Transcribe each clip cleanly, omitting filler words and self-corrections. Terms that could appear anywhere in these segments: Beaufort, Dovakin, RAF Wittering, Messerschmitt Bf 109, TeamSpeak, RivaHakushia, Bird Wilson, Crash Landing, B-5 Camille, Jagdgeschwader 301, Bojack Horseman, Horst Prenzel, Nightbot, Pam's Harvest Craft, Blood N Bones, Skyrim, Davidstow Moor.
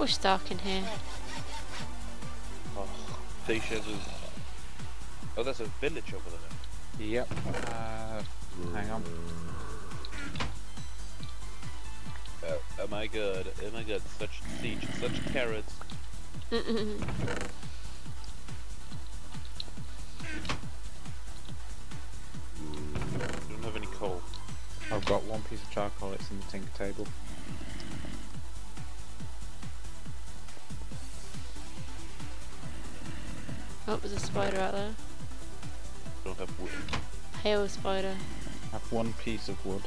Oh, it's dark in here. Oh, oh, there's a village over there. Yep. Hang on. Oh, oh my god, oh my god, such siege, such carrots. Don't have any coal. I've got one piece of charcoal, it's in the tinker table. Oh, there's a spider out there. Don't have wood. Hail spider. I have one piece of wood.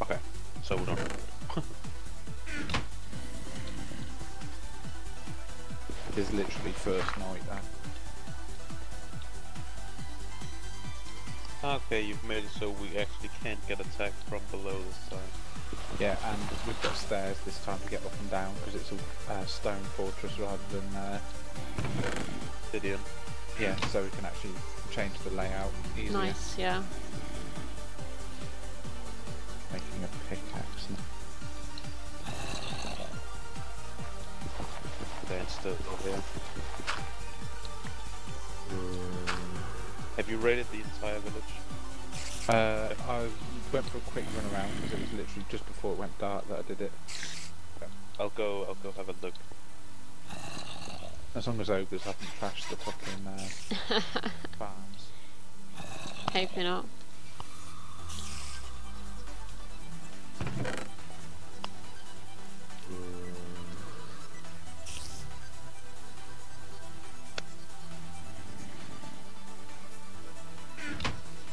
Okay, so we don't have wood. It is literally first night there. Okay, you've made it so we actually can't get attacked from below this time. Yeah, and we've got stairs this time to get up and down because it's a stone fortress rather than obsidian. Yeah, so we can actually change the layout easier. Nice, yeah. Making a pickaxe now. That's still over here. Have you raided the entire village? I went for a quick run around because it was literally just before it went dark that I did it. I'll go have a look. As long as ogres haven't trashed the fucking farms. Hoping not.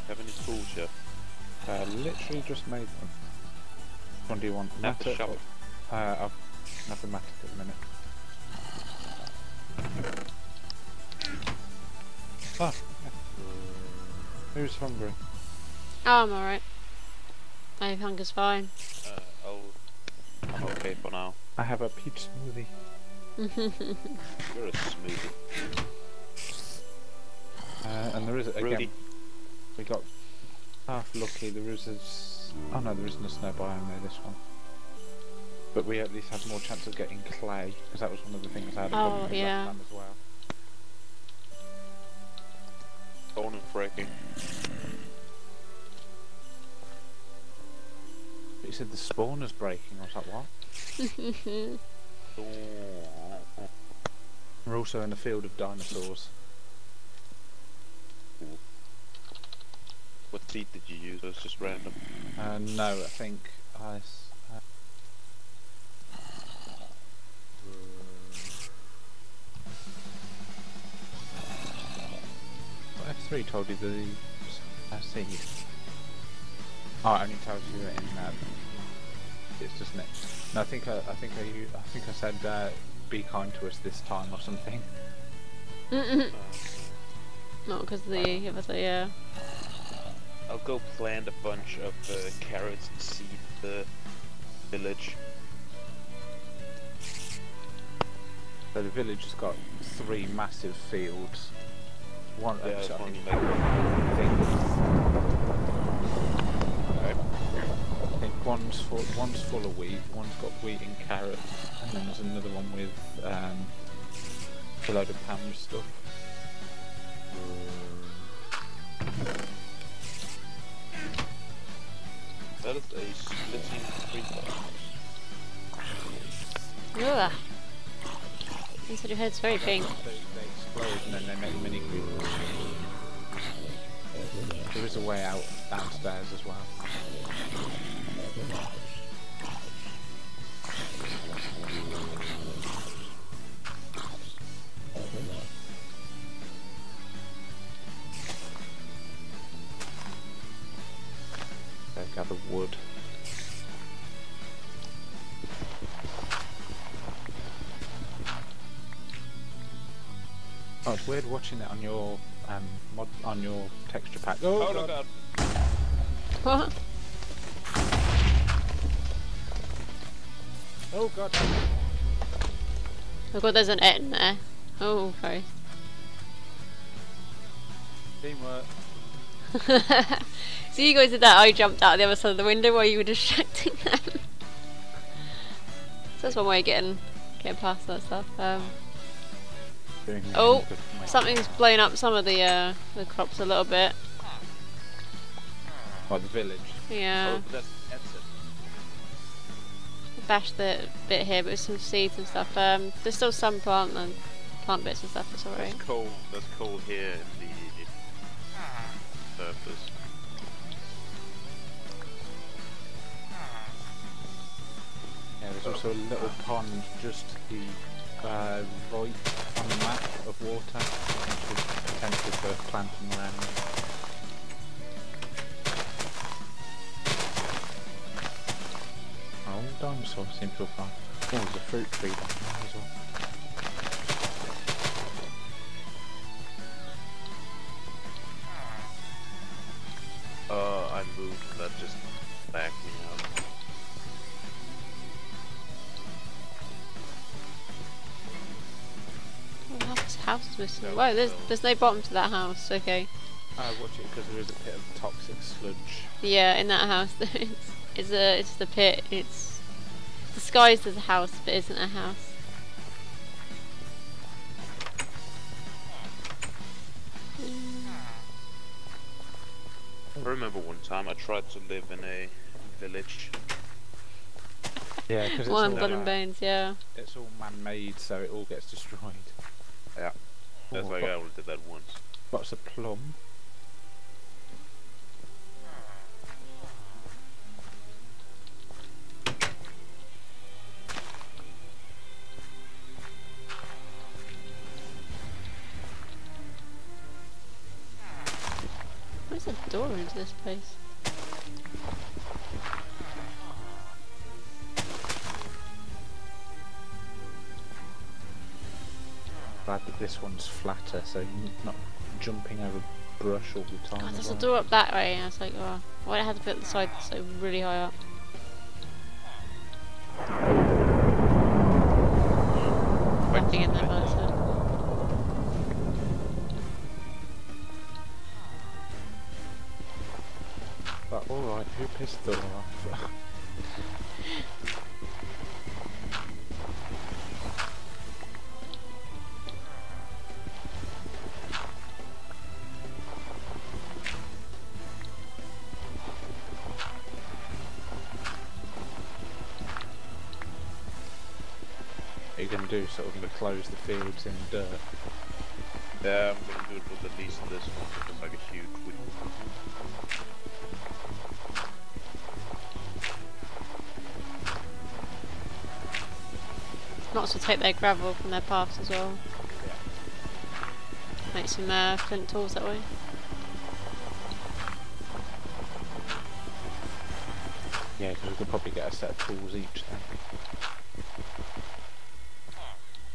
Have any tools yet? I literally just made them. What do you want? Matter? I've nothing mattered at the minute. Oh, yeah. Who's hungry? Oh, I'm alright. My hunger's fine. I'm okay for now. I have a peach smoothie. You're a smoothie. And there is again. Rudy. We got half lucky. There is a. Oh no, there isn't a snow biome there. This one. But we at least have more chance of getting clay because that was one of the things I had a problem with last time as well. Bone and breaking. But you said the spawner's breaking, I was like, what? We're also in a field of dinosaurs. What seed did you use? It was just random. No, I think I. F3 told you the seed. Oh, it only tells you it in that. It's just next. No, I think I said be kind to us this time or something. Not because of the other, yeah. I'll go plant a bunch of carrots and seed the village. So the village has got 3 massive fields. One yeah, episode, one I think one's full of wheat, one's got wheat and carrots, and then there's another one with a load of Pam's stuff. That is a splitting creeper. Ugh. Inside your head's very pink. They explode and then they make mini creepers. There is a way out downstairs as well. They gather wood. Oh, it's weird watching it on your mod on your texture pack. Oh, look out! What? Oh god! Oh god, there's an end there. Oh, sorry. Teamwork. So you guys did that. I jumped out the other side of the window while you were distracting them. So That's one way of getting past that stuff. Oh, something's blown up some of the crops a little bit. Like the village. Yeah. Oh, that's it. Bashed the bit here, but with some seeds and stuff. There's still some plant bits and stuff. That's alright. There's coal. There's coal here in the surface. Yeah, there's also a little pond just the right on the map of water, which is potential for planting land. Oh, dinosaur seems to have gone. Oh, there's a fruit tree down there as well. I moved and that just backed me up. House missing. Whoa, there's no bottom to that house, okay. Watch it, because there is a pit of toxic sludge. Yeah, in that house there is. It's the pit, it's disguised as a house, but isn't a house. I remember one time I tried to live in a village. Yeah, because it's all Blood N Bones, yeah. It's all man-made, so it all gets destroyed. Yeah, that's like I only did that once. What's a plum? Where's a door into this place? Glad that this one's flatter, so you're not jumping over brush all the time. God, there's a door up that way, and I was like, oh, why did I have to put the side so really high up? Nothing in there, by the side. But alright, who pissed the door off? Do sort of enclose the fields in dirt. Yeah, I'm going to do it with at least this one because it's like a huge wheel. Lots will take their gravel from their paths as well. Yeah. Make some flint tools that way. Yeah, because we could probably get a set of tools each then.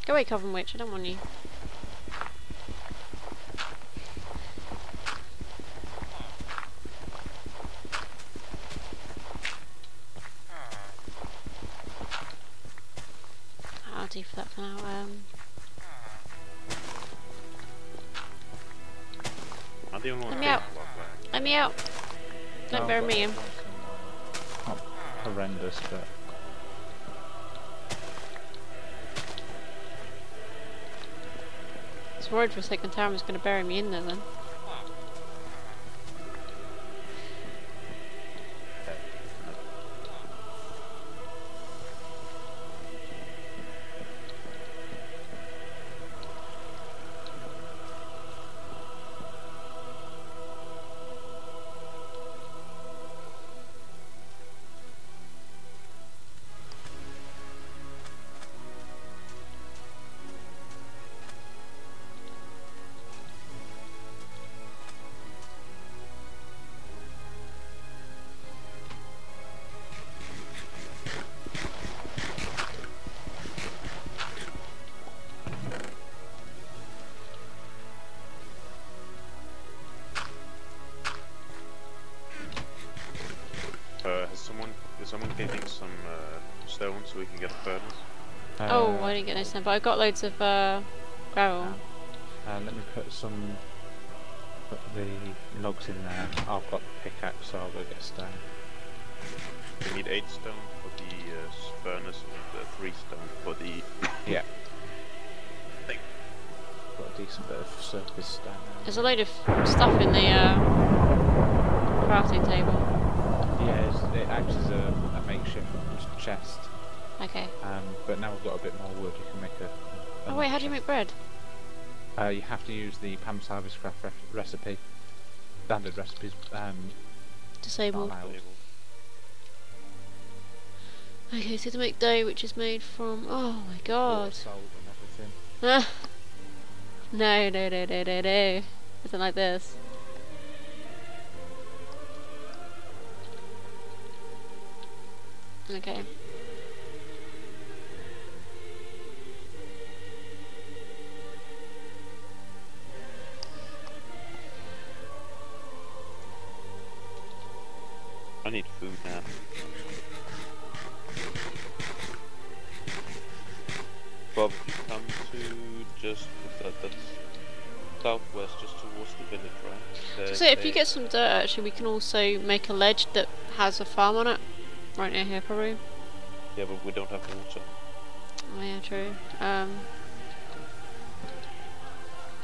Go away, Coven Witch, I don't want you. I'll do for that for now. Let me out! Let me out! Don't bury me in. Not horrendous, but... I was worried for a second time I was going to bury me in there then. So we can get a furnace. Oh, I didn't get no sand, but I got loads of gravel. Let me put some the logs in there. I've got the pickaxe, so I'll go get stone. We need 8 stone for the furnace. bonus of the 3 stone for the yeah. Thing. Got a decent bit of surface stamina. There's a load of stuff in the crafting table. Yeah, it acts as a makeshift chest. Okay. But now we've got a bit more wood, you can make a oh wait, how do you make bread? You have to use the Pam's Harvest Craft recipe. Standard recipes. Disabled. Okay, so to make dough, which is made from oh my god. Salt and everything. No. Isn't like this. Okay. I need food now. Bob, come to just that's southwest, just towards the village, right? So if you get some dirt, actually, we can also make a ledge that has a farm on it, right near here, probably. Yeah, but we don't have water. Oh yeah, true.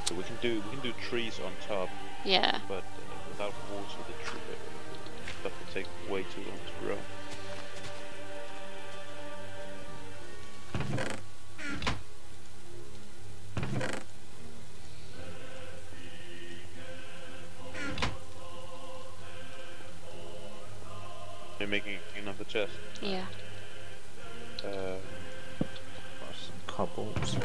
So we can do trees on top. Yeah. But without water, the tree. Stuff will take way too long to grow. You're making another chest? Yeah. Got some cobbles.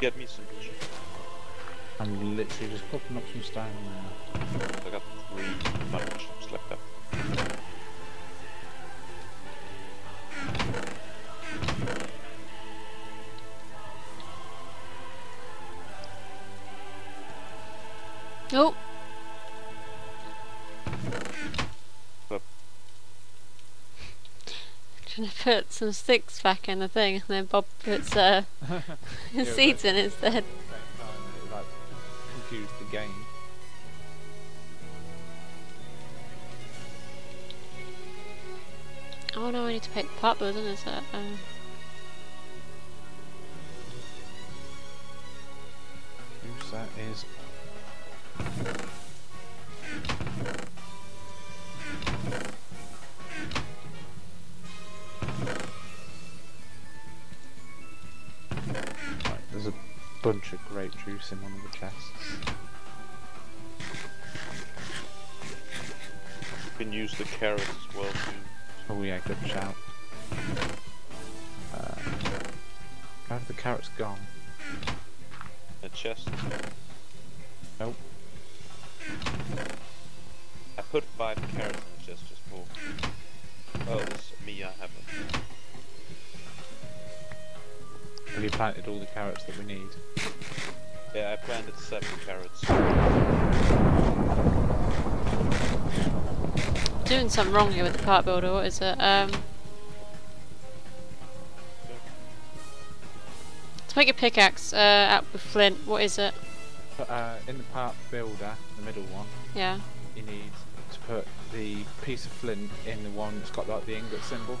Get me some. I'm literally just popping up some stone now. I got 3 mutton chops left up. Nope. Trying to put some sticks back in the thing, and then Bob puts seeds in instead. Like, confused the game. Oh no, I need to pick the pot button, is that? Oops, that is. Bunch of grape juice in one of the chests. You can use the carrots as well too. Oh yeah, good shout. Where have the carrots gone? The chest. Nope. I put 5 carrots in the chest just for. Oh, this is me, I haven't. Have you planted all the carrots that we need? Yeah, I planted 7 carrots. Doing something wrong here with the cart builder, what is it? To make a pickaxe out with flint, what is it? In the part builder, the middle one, yeah. You need to put the piece of flint in the one that's got like the ingot symbol.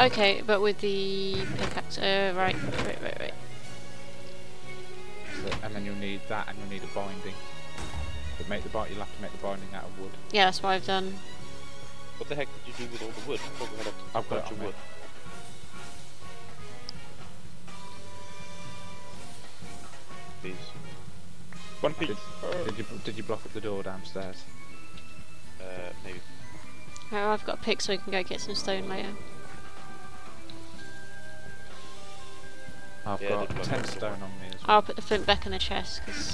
Okay, but with the pickaxe, right. So, and then you'll need that, and you'll need a binding. But you'll have to make the binding out of wood. Yeah, that's what I've done. What the heck did you do with all the wood? I've got your wood. Please. One piece. Did you block up the door downstairs? Maybe. Oh, I've got a pick, so we can go get some stone later. I've got 10 stone on me as well. I'll put the flint back in the chest, because...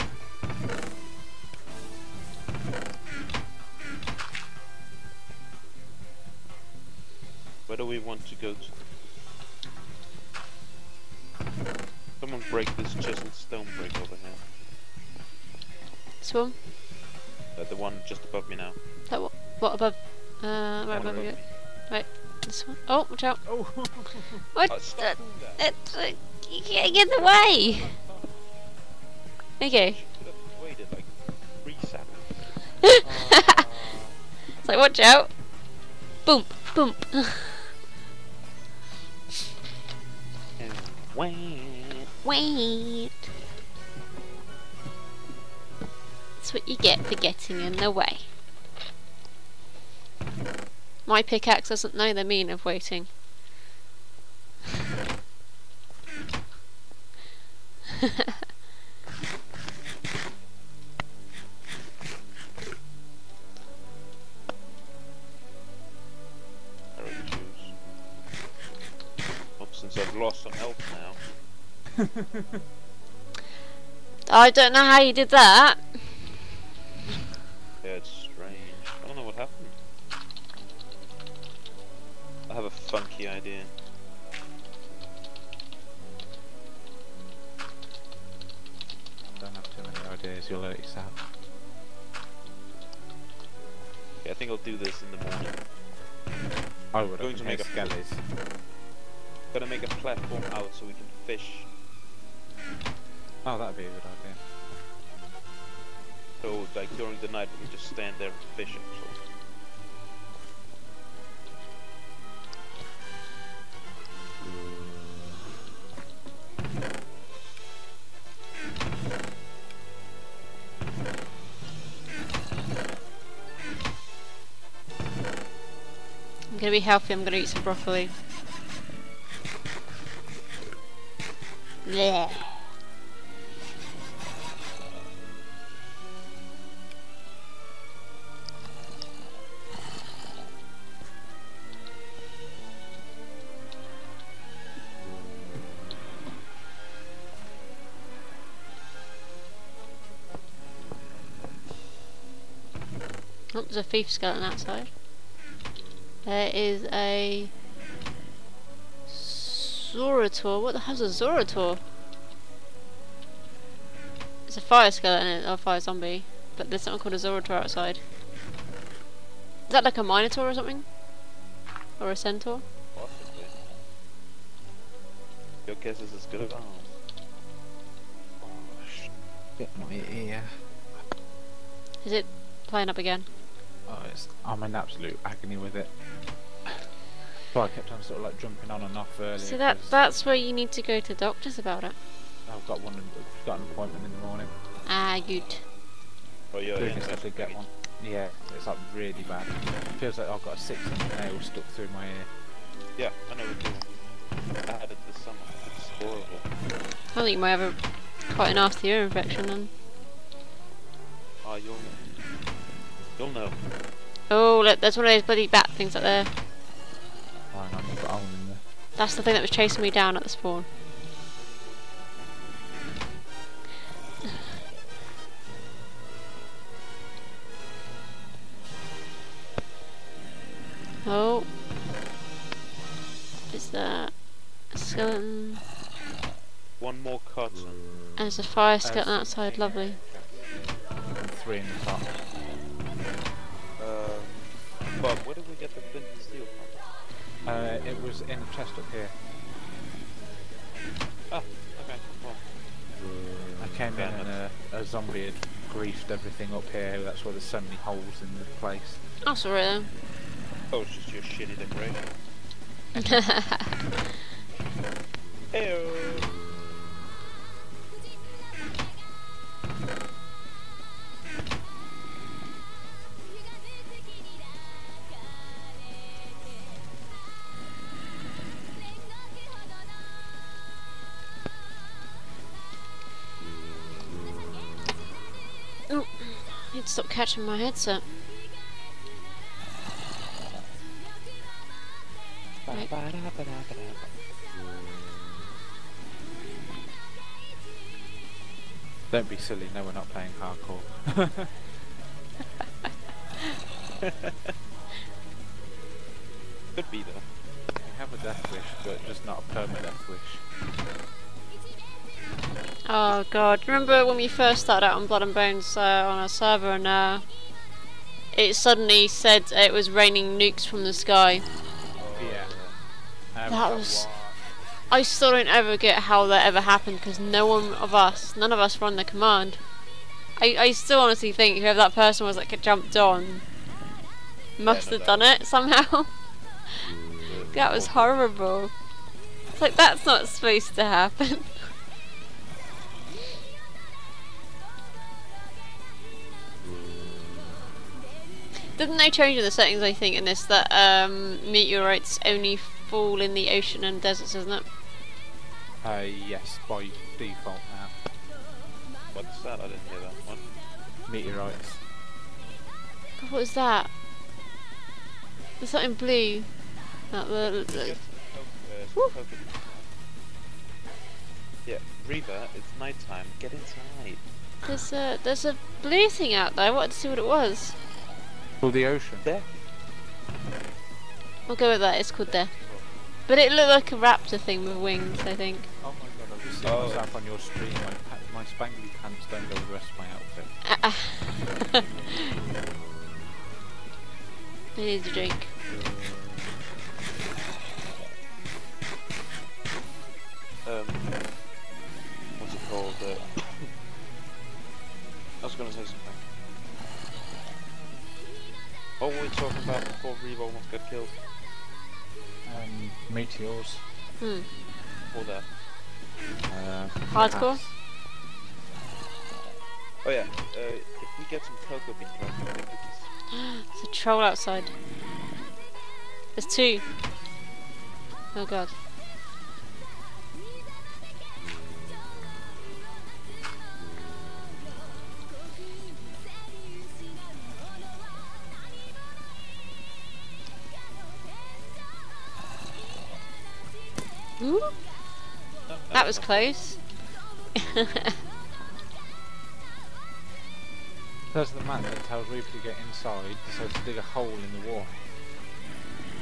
Where do we want to go to? Someone break this chest and stone break over here. This one? The one just above me now. That one? What above? Right above you. Right, this one. Oh, watch out. Oh. What? You can't get in the way! Okay. Waited like 3 seconds. It's like, watch out. Boom, boom. Wait. That's what you get for getting in the way. My pickaxe doesn't know the meaning of waiting. Since I've lost some health now. I don't know how you did that. Yeah, it's strange. I don't know what happened. I have a funky idea. Don't have too many ideas, you'll hurt yourself. Yeah, I think I'll do this in the morning. I would. I'm going to make skellies. Gotta make a platform out so we can fish. Oh, that'd be a good idea. So, like during the night, we can just stand there fishing. So. I'm gonna be healthy, I'm gonna eat some broccoli. Blech. Oh, there's a thief skeleton outside. There is a Zorator. What the hell's a Zorator? It's a fire skeleton or a fire zombie, but there's something called a Zorator outside. Is that like a Minotaur or something? Or a Centaur? Possibly. Your guess is as good as ours. Oh shit! Get my ear. Is it playing up again? Oh, I'm in absolute agony with it. So I kept on sort of like jumping on and off earlier. So that's where you need to go to doctors about it. I've got one. I've got an appointment in the morning. Ah, you'd. Oh yeah, definitely get one. Yeah, it's like really bad. It feels like I've got a 6-inch nail stuck through my ear. Yeah, I know what you're doing. I had it this summer. It's horrible. I think you might have quite a nasty ear infection then. Oh, you'll know. Oh, look, there's one of those bloody bat things up there. Oh, hang on, I've got a hole in there. That's the thing that was chasing me down at the spawn. Oh. Is that a skeleton? One more cut. And there's a fire skeleton outside, lovely. And 3 in the top. Bob, where did we get the flint and steel from? It was in the chest up here. Ah, okay. Well, I came in and a zombie had griefed everything up here. That's why there's so many holes in the place. Oh, sorry then. Oh, it's just your shitty decoration. Hey-o. to stop catching my headset. Right. Don't be silly, no, we're not playing hardcore. Could be though. We have a death wish, but just not a permanent death wish. Oh god, remember when we first started out on Blood N Bones on our server and it suddenly said it was raining nukes from the sky? Yeah. That was... I still don't ever get how that ever happened because none of us run the command. I still honestly think whoever that person was that jumped on must have done it somehow. That was horrible. It's like, that's not supposed to happen. Didn't they change in the settings, I think, in this, that meteorites only fall in the ocean and deserts, isn't it? Yes, by default now. What's that? I didn't hear that one. Meteorites. God, what was that? There's something blue. Yeah, Reva, it's night time. Get inside. There's a blue thing out there. I wanted to see what it was. Called the ocean. Death. We'll go with that. It's called death. But it looked like a raptor thing with wings, I think. Oh my god! I've just seen what's up on your stream. My spangly pants don't go with the rest of my outfit. I need a drink. What's it called? I was going to say something. What were we talking about before Revo almost got killed? Meteors. Hmm. All that. Hardcore? Oh yeah, if we get some cocoa beans, there's a troll outside. There's two. Oh god. Ooh. That was close. There's the man that tells Reaper to get inside, so to dig a hole in the wall.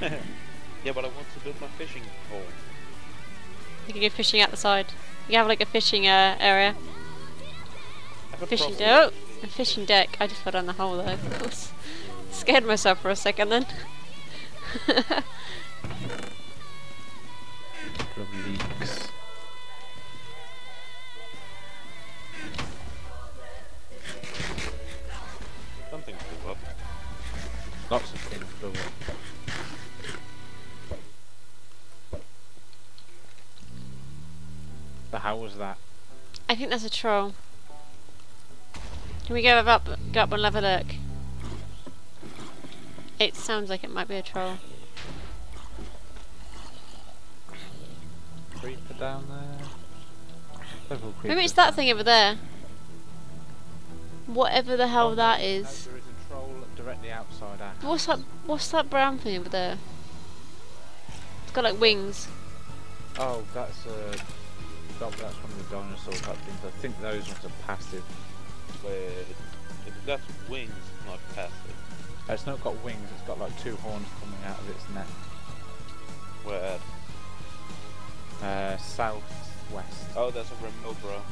Yeah, but I want to build my fishing hole. You can go fishing out the side. You can have like a fishing area. Fishing deck. Oh, a fishing deck. I just fell down the hole though, of course. Scared myself for a second then. Of leaks. Something blew up. Lots of things blew up. But how was that? I think that's a troll. Can we go up and have a look? It sounds like it might be a troll. Creeper down there. Several creepers. Maybe it's that thing over there. Whatever the hell that is. No, there is a troll directly outside our house. What's that brown thing over there? It's got like wings. Oh, that's one of the dinosaur type things. I think those ones are passive. If that's wings, it's not passive. It's not got wings, it's got like two horns coming out of its neck. Where? Southwest. Oh, there's a remote, bro.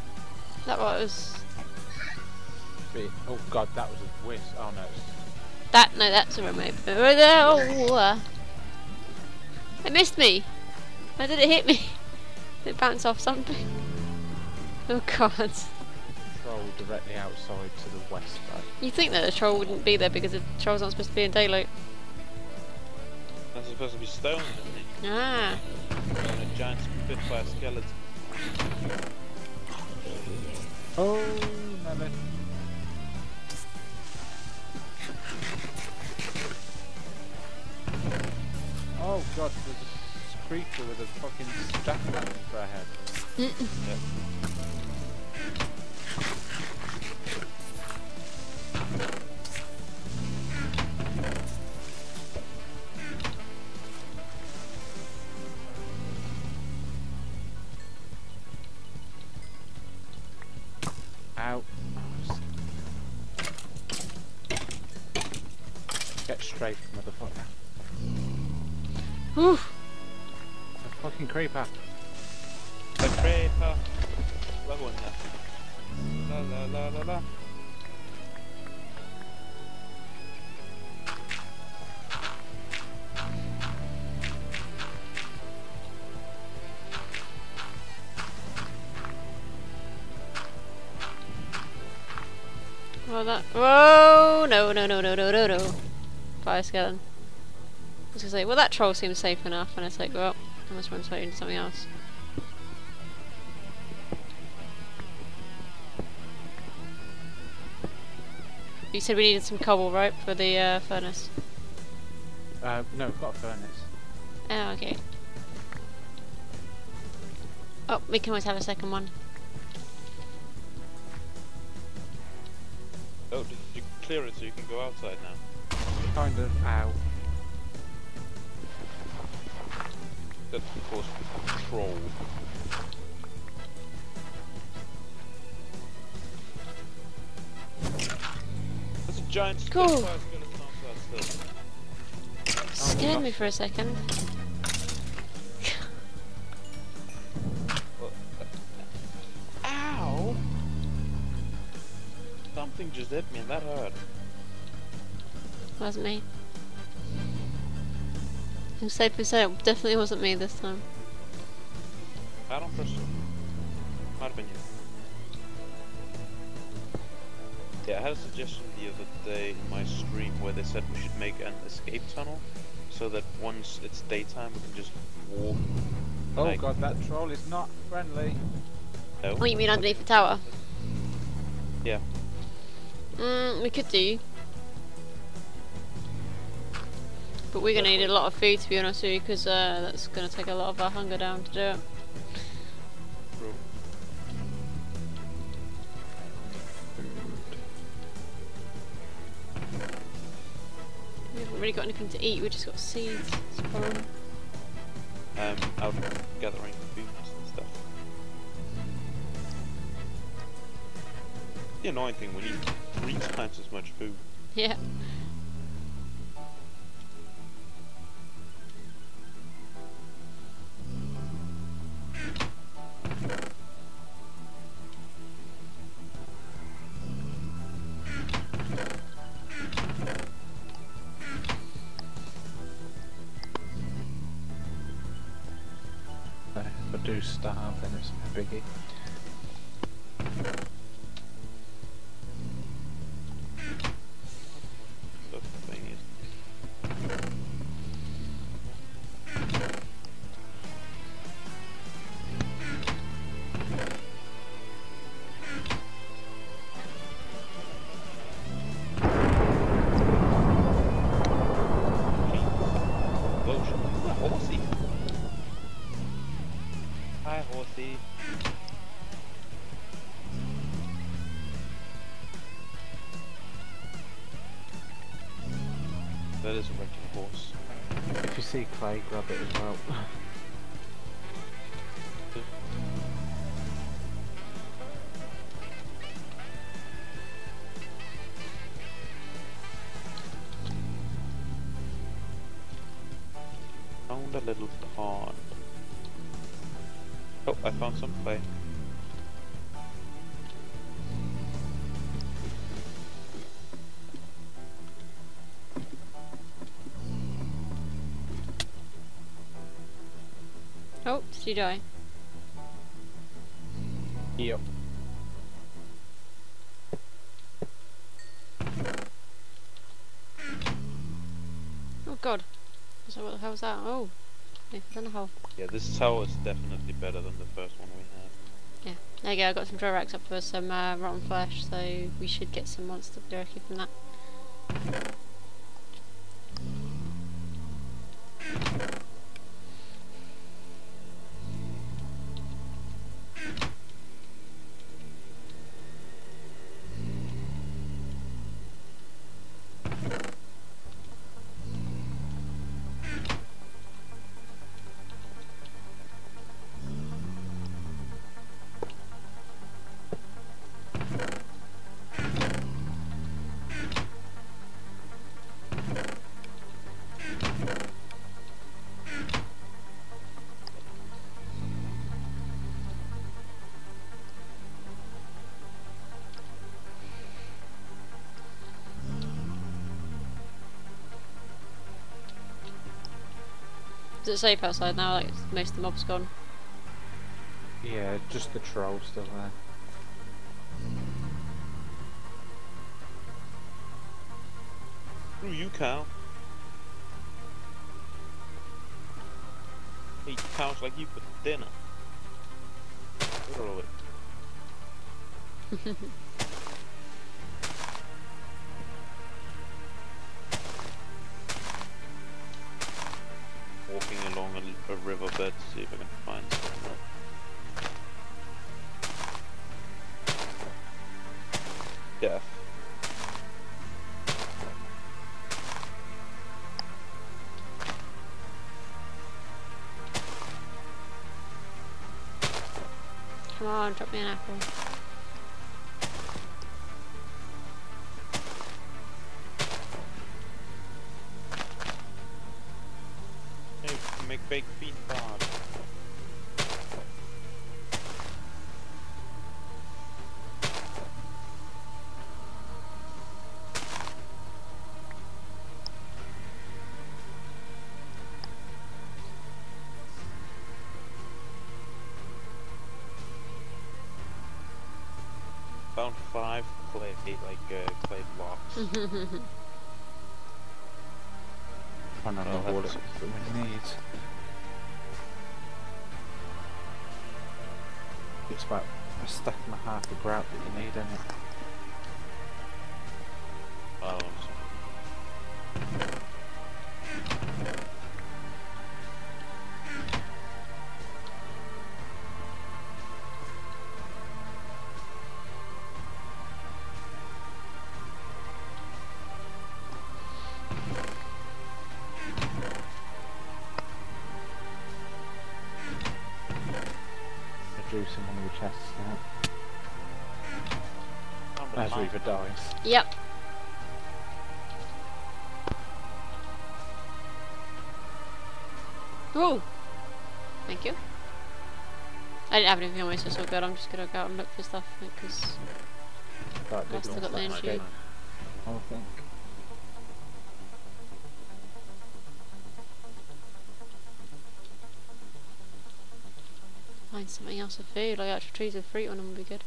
That was. Oh god, that was a whiz. Oh no. That's a remote. Oh, it missed me. Why did it hit me? Did it bounce off something? Oh god. Troll directly outside to the west. Right? You'd think that a troll wouldn't be there because the trolls aren't supposed to be in daylight. That's supposed to be stone, isn't it? Ah. And a giant spitfire skeleton. Oh, no. Oh god, there's a creature with a fucking jackhammer for a head. Yep. Christ, motherfucker. Whew. A fucking creeper. A creeper. Love one now. La la la la la. Whoa! No, no, no, no, no, no, no. Fire skeleton. I was gonna say, well, that troll seems safe enough, and it's like, well, I must run straight into something else. You said we needed some cobble, right, for the furnace? No, we've got a furnace. Oh, okay. Oh, we can always have a second one. Oh, did you clear it so you can go outside now? Kind of. Ow. That's of course troll. That's a giant cool. Scared me for a second. Something just hit me and that hurt. Wasn't me. I'm safe to say it definitely wasn't me this time. I don't push. Might have been you. Yeah, I had a suggestion the other day in my stream where they said we should make an escape tunnel so that once it's daytime we can just walk. Oh like god, that troll is not friendly. No. Oh, you mean underneath the tower? Yeah. We could do. But we're gonna need a lot of food to be honest with you, because that's gonna take a lot of our hunger down to do it. True. We haven't really got anything to eat, we just got seeds. It's a problem. Out gathering food and stuff. The annoying thing, we need 3 times as much food. Yeah. If I do starve, then it's a biggie. That is a wrecking horse. If you see Clay, grab it as well. Found a little pond. Oh, I found some clay. Oh, did you die? Yep. Oh god. So what the hell was that? Oh, I don't know. Yeah, this tower is definitely better than the first one we had. Yeah. There you go, I got some dry racks up for some rotten flesh, so we should get some monster directly from that. Is it safe outside now? Like, most of the mob's gone. Yeah, just the troll still there. Who are you, cow? Eat cows like you for dinner. Literally. Walking along a riverbed to see if I can find something. Death. Come on, drop me an apple. Hey, make baked bean bar. Found 5 clay blocks. I don't know what it's that we need. It's about a stack and a half of grout that you need, isn't it? Oh. In one of the chests now. As Reaver dies. Yep. Whoa! Thank you. I didn't have anything on me, so it's all good. I'm just gonna go out and look for stuff because I still got the energy. I think. Find something else for food, like actual trees with fruit on them would be good.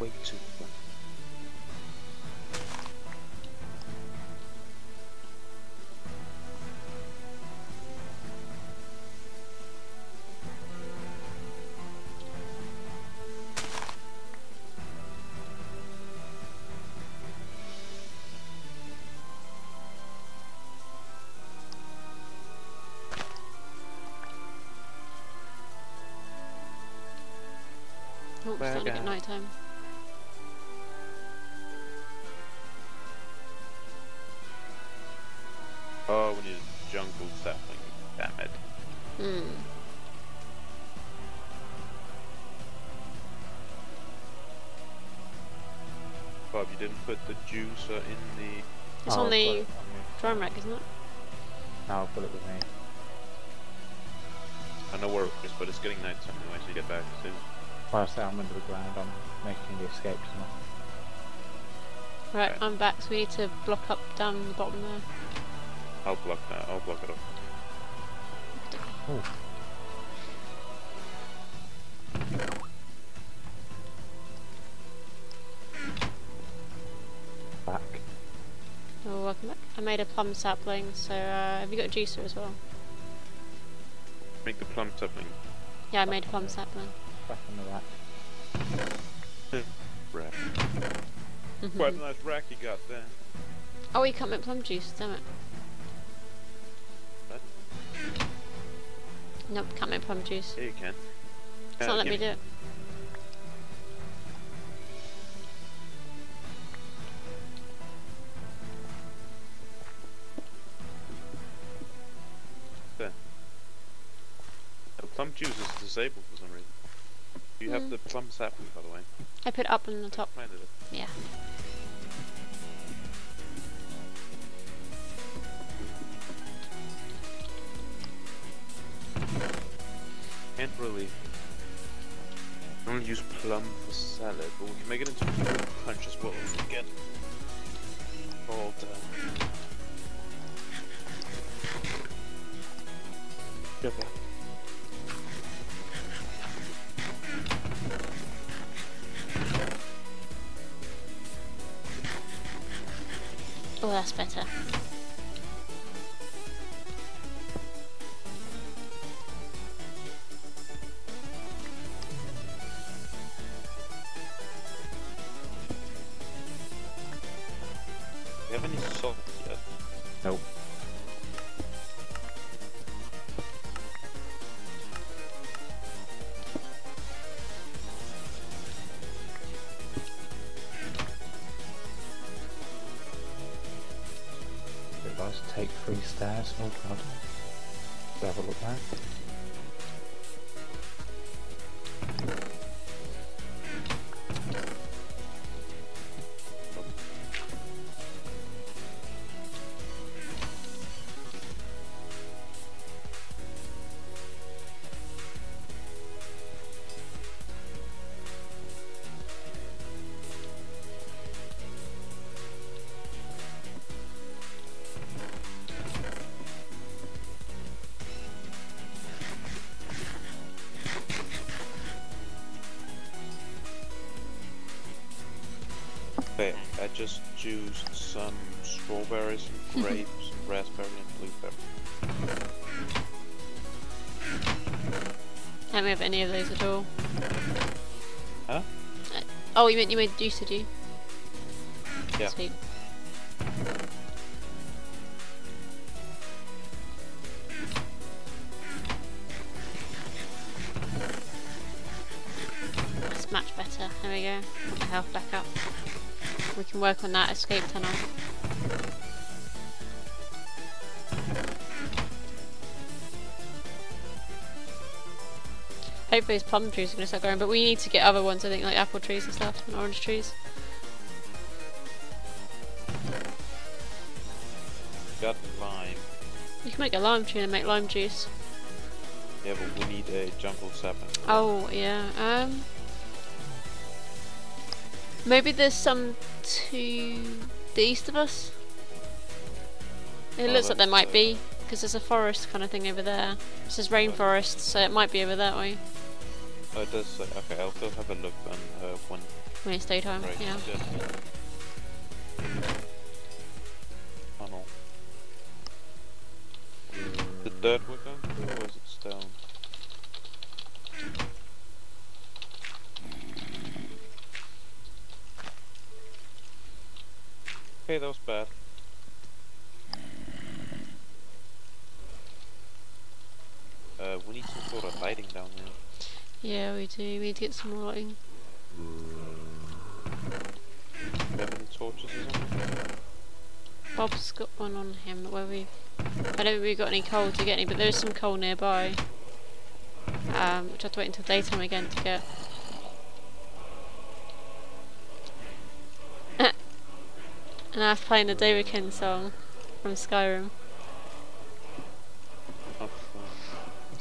Way too far. Oh, it's starting to get night time. Oh, we need a jungle sapling. Damn it. Hmm. Bob, you didn't put the juicer in the... It's on the drum rack, isn't it? No, I'll put it with me. I know where it is, but it's getting night time anyway, so you get back soon. While I'm under the ground, I'm making the escape tonight. Right, okay. I'm back, so we need to block up down the bottom there. I'll block that, I'll block it up. Oh. Back. Oh, welcome back. I made a plum sapling, so have you got a juicer as well? Make the plum sapling. Yeah, I made a plum sapling. Back on the rack. Rack. Quite a nice rack you got there. Oh, you can't make plum juice, damn it. What? Nope, can't make plum juice. Yeah, you can. It's not let me do it. Plum juice is disabled for some reason. You have the plum sap, by the way. I put up on the top. Yeah. Can't really. I only use plum for salad, but we can make it into fruit punch as well as we get. All done. Get that. Oh, that's better. Do you have any salt yet? Nope. Take 3 stairs, oh god. Let's have a look back. Okay, I just juiced some strawberries and grapes and raspberry and blueberry. I don't have any of those at all. Huh? Oh, you meant you made juice, did you? Yeah. Sweet. That's much better. There we go. Put my health back up. We can work on that escape tunnel. Hopefully those plum trees are going to start growing, but we need to get other ones, I think, like apple trees and stuff, and orange trees. Got lime. You can make a lime tree and make lime juice. Yeah, but we need a jungle sapling. Oh, yeah. Maybe there's some to the east of us? It looks like there might be, because there's a forest kind of thing over there. It says rainforest, so it might be over that way. Oh, it does say, okay, I'll still have a look on one. When it's daytime, right, yeah. Tunnel. The dirt we're going through, or is it stone? Okay, that was bad. We need some sort of lighting down there. Yeah, we do. We need to get some more lighting. Do you have any torches or something? Bob's got one on him. I don't think we've got any coal to get any, but there is some coal nearby. Which I have to wait until daytime again to get. And I was playing the David song from Skyrim. Oh,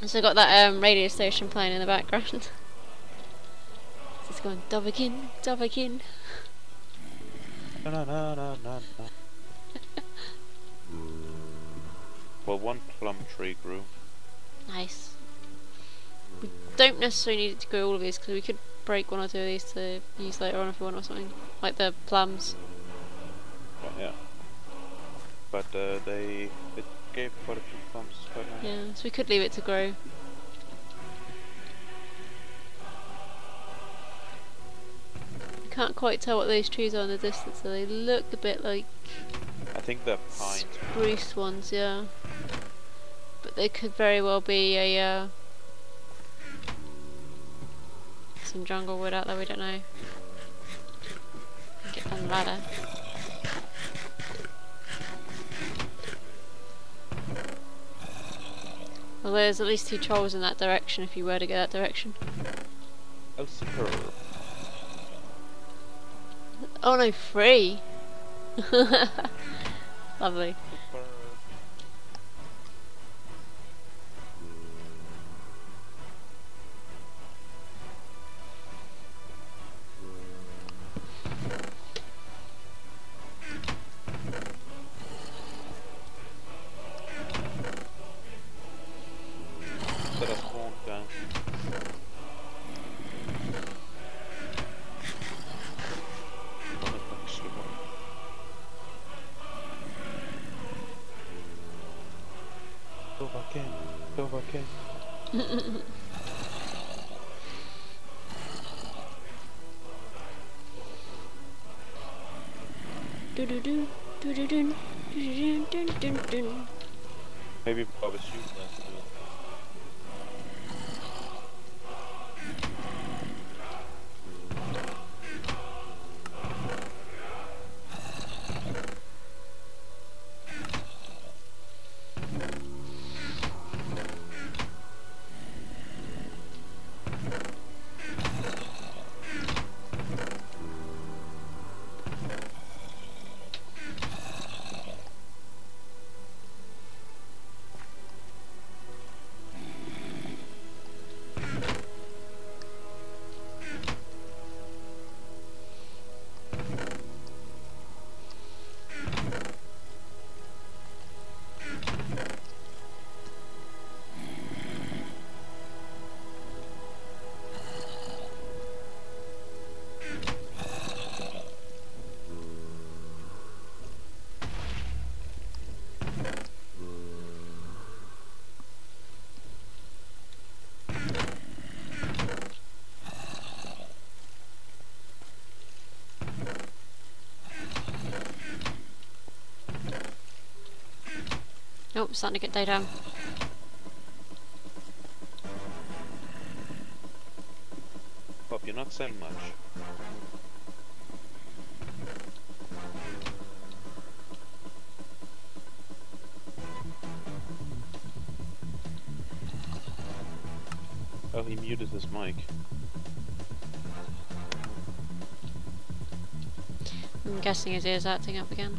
so I got that radio station playing in the background. It's going Dovakin, Dovakin. Well, one plum tree grew. Nice. We don't necessarily need to grow all of these because we could break one or two of these to use later on if we want or something, like the plums. Yeah, but they gave quite a few plums. Yeah, so we could leave it to grow. I can't quite tell what those trees are in the distance. So they look a bit like. I think they're pine. Spruce ones, yeah. But they could very well be a some jungle wood out there. We don't know. Get on the ladder. Well, there's at least two trolls in that direction if you were to go that direction. Oh, super. Oh no, free! Lovely. Maybe I was shooting last time. Nope, it's starting to get daytime. Bob, you're not saying much. Oh, he muted his mic. I'm guessing his ears acting up again.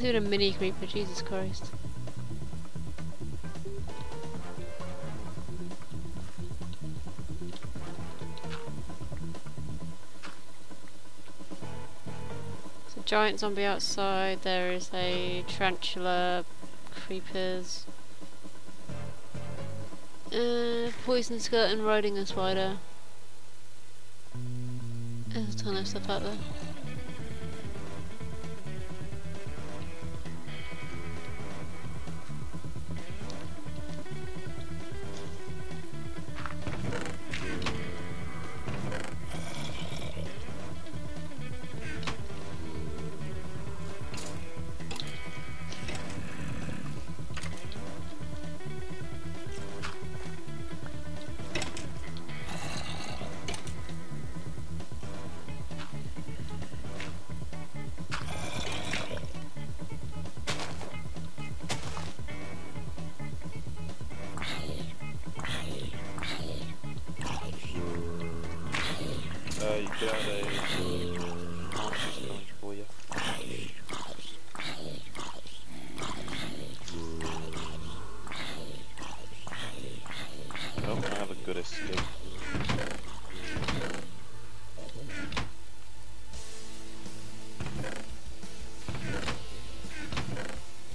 Doing a mini creeper, Jesus Christ. There's a giant zombie outside, there is a tarantula, creepers, poison skeleton riding a spider. There's a ton of stuff out there.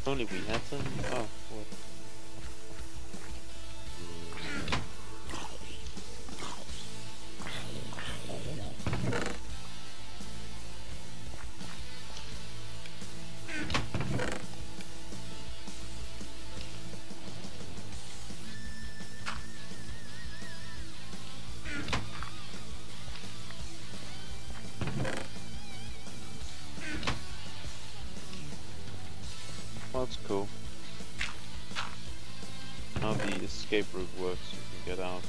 Only we had some. Oh, what? That's cool. How the escape route works, you can get out.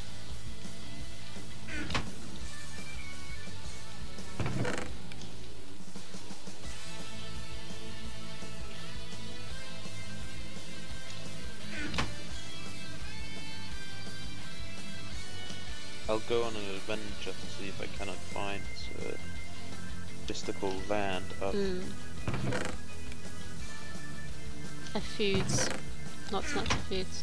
go on an adventure to see if I cannot find mystical land of foods, lots and lots of foods.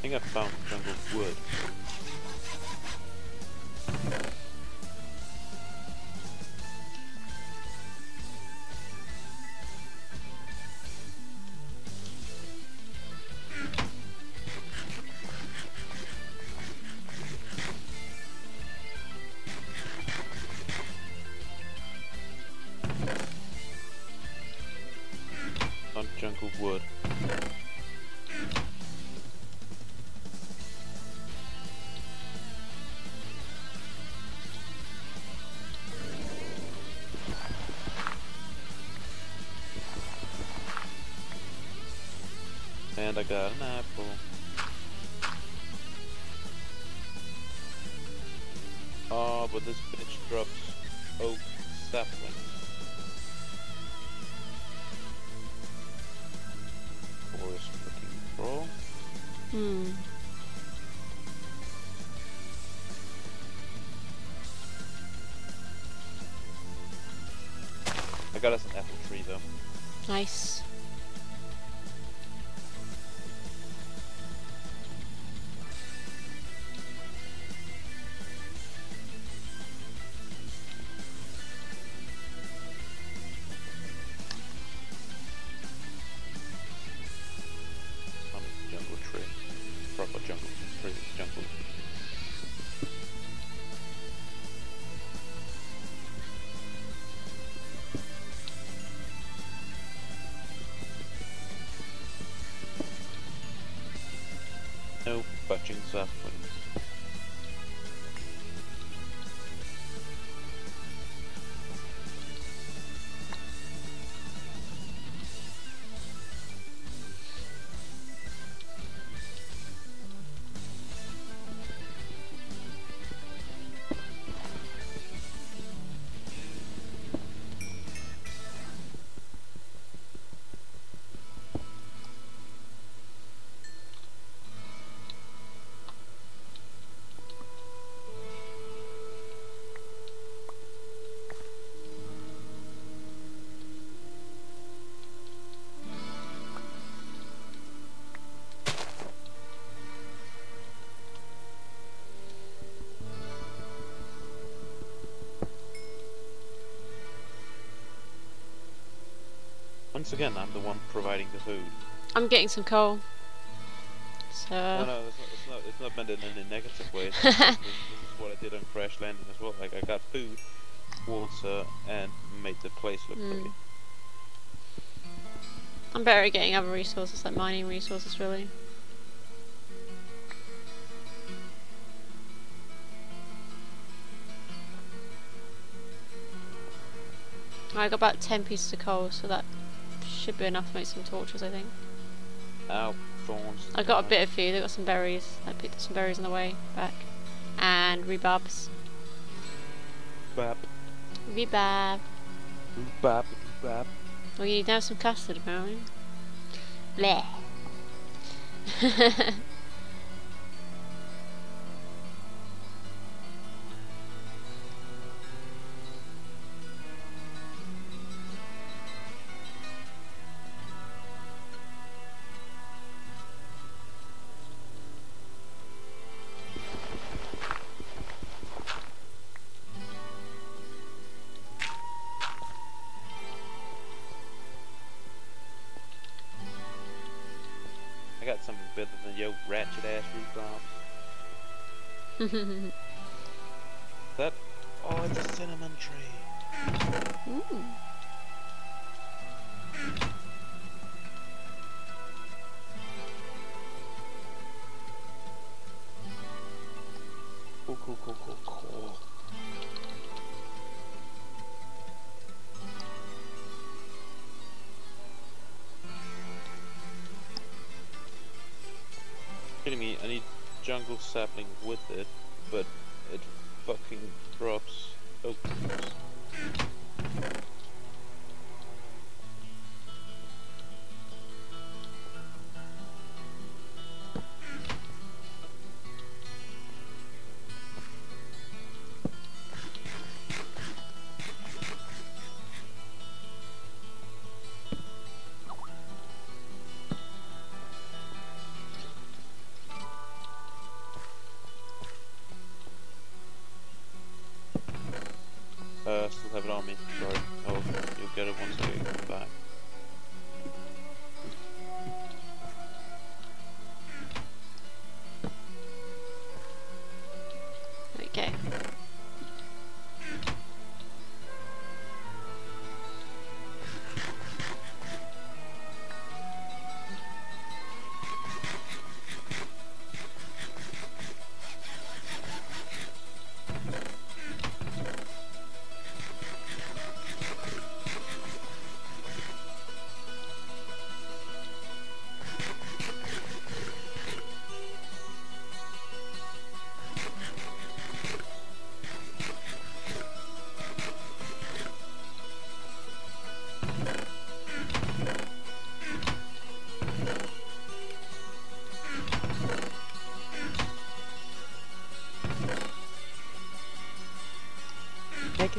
I think I found jungled wood. Found jungled wood. And I got an apple. Oh, but this bitch drops oak sapling. Forest looking for. I got us an apple tree though. Nice. No butching saplings. Once again, I'm the one providing the food. I'm getting some coal. So... No, it's not meant in a negative way. It's this is what I did on Crash Landing as well. Like, I got food, water, and made the place look pretty. I'm better at getting other resources, like mining resources, really. I got about 10 pieces of coal, so that should be enough to make some torches, I think. Ow, thorns. I got a bit of food, I got some berries. I picked up some berries on the way back. And rebabs. Bab. Rebab. Rebab, rebab. Well, you need to have some custard, apparently. Bleh. Got something better than your ratchet ass rhubarb. That oh, it's a cinnamon tree. Ooh. Cool. kidding me? I need jungle sapling with it, but it fucking drops oak trees.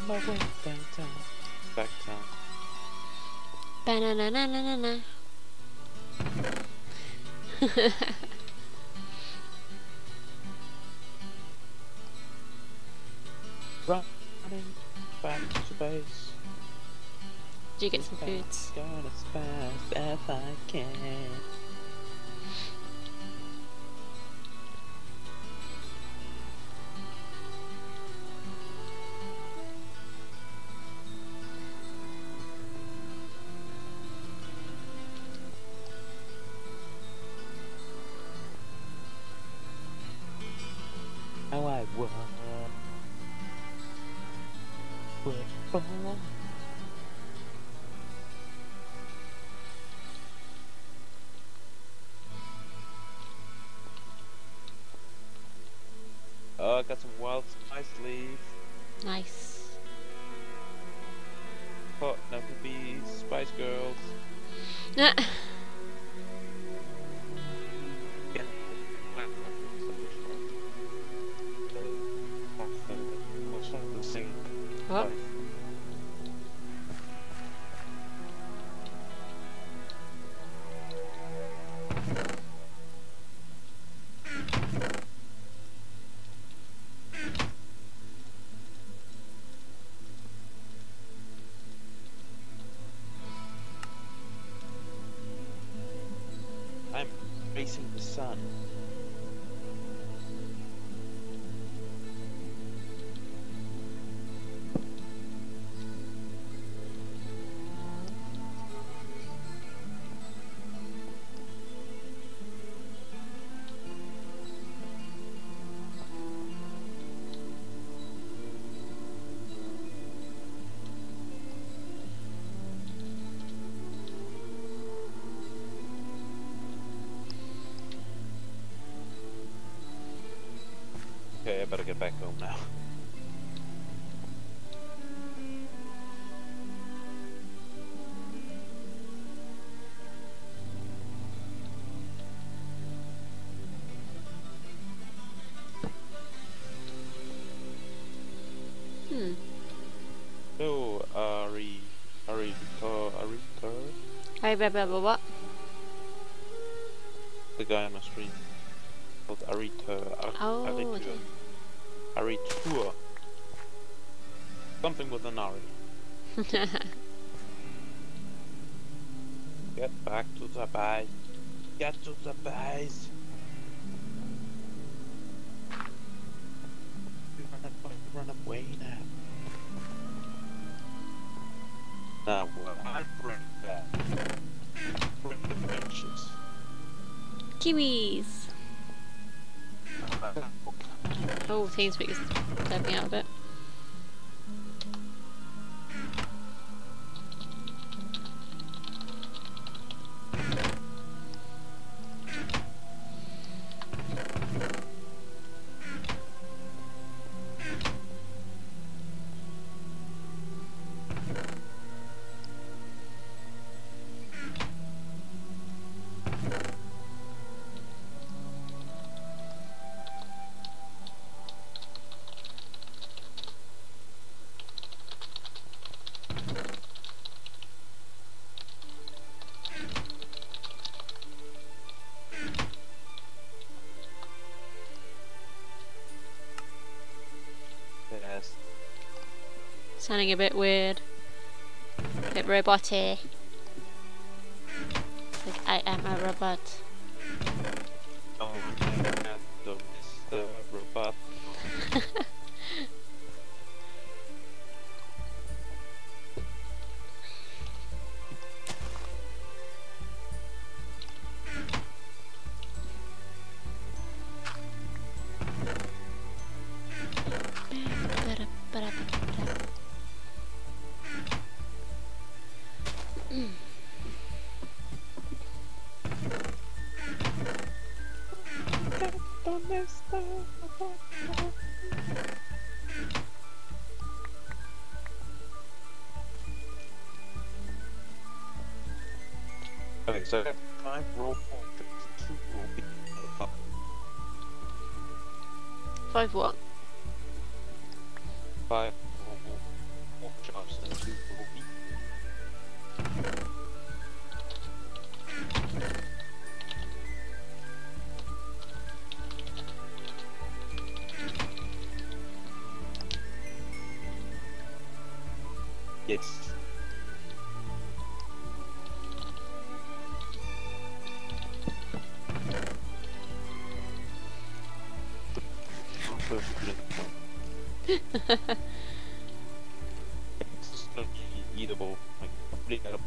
My way back town. Ba-na-na-na-na-na-na. Running back to base. Do you get some foods? I'm going as fast as I can. Got some wild spice leaf. Nice. Pot, no could be Spice Girls. Yeah. Facing the sun. Okay, I better get back home now. So, what? The guy on my screen. Called Arita. Oh, okay. Aritua. Something with an Ari. Get back to the base. Get to the base. Run away now. Now well, I bring that. Bring the benches. Kiwis. Oh, TeamSpeak is tapping out a bit. sounding a bit weird. A bit roboty. Like I am a robot. Oh, Mr. Robot. Okay, so my roll 5 will be 5 what? 5 more jobs than 2 will be. Yes. It's not eatable, like completely edible.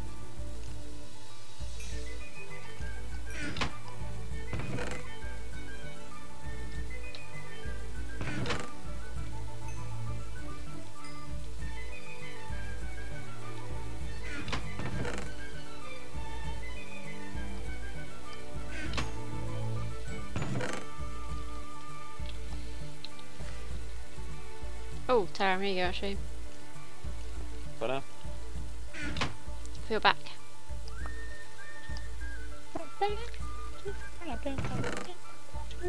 Oh, Tara, here you go, actually. What up? Feel back.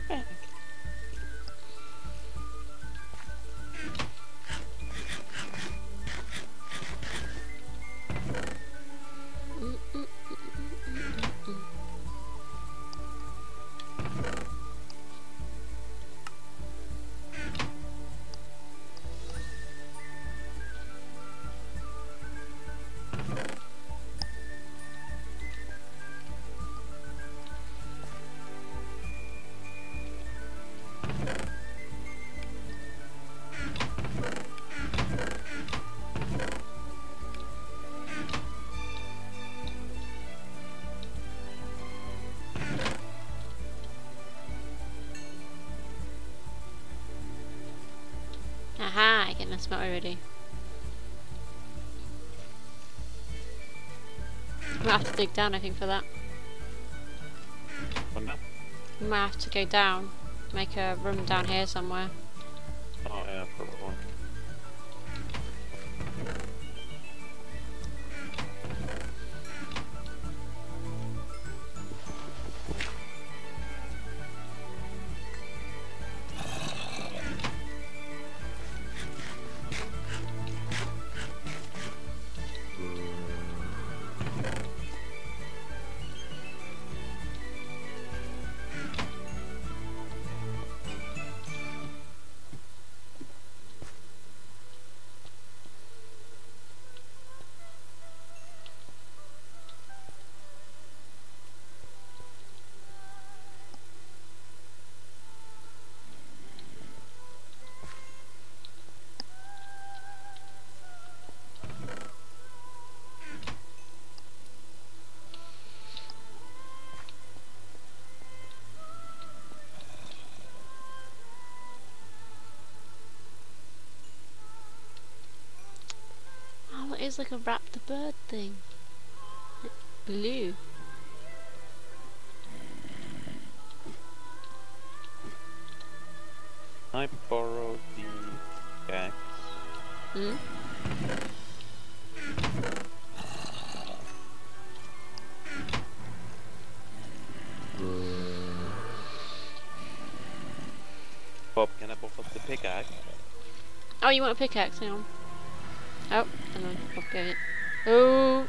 Back. Aha, I can smell already. I might have to dig down, I think, for that. What now? I might have to go down, make a room down here somewhere. Oh yeah, probably. It's like a raptor bird thing. Blue. I borrowed the axe. Hmm? Bob, can I borrow the pickaxe? Oh, you want a pickaxe? Hang on. Oh, and then I'll get it. Oh!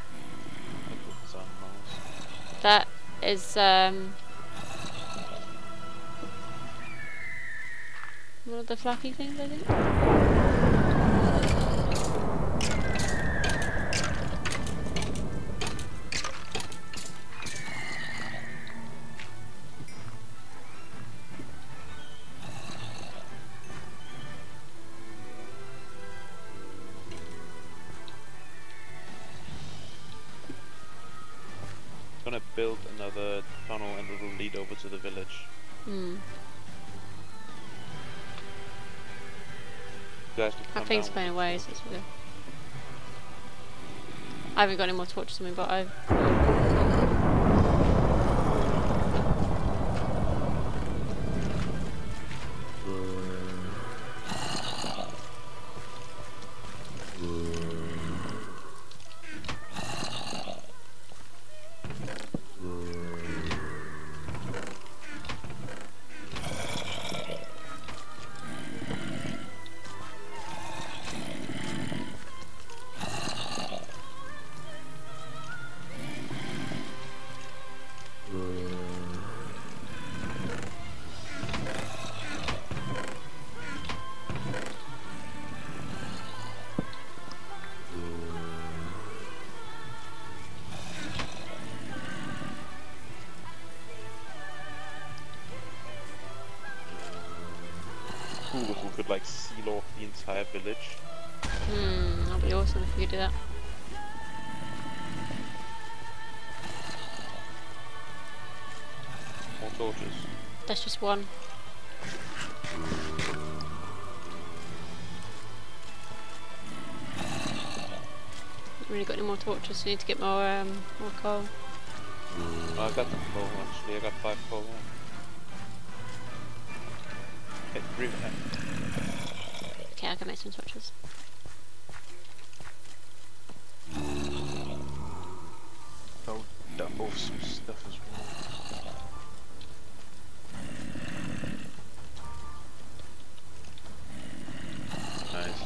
That is, one of the fluffy things, I think? build another tunnel and it will lead over to the village. Mm. I think it's going away, so it's good. I haven't got any more torches on me, but I've... could like seal off the entire village. Hmm, that'd be awesome if you could do that. More torches. That's just one. Haven't really got any more torches, so you need to get more coal. Oh, I got some coal actually, I got 5 coal. Okay, I can make some torches. I'll dump off some stuff as well. Nice.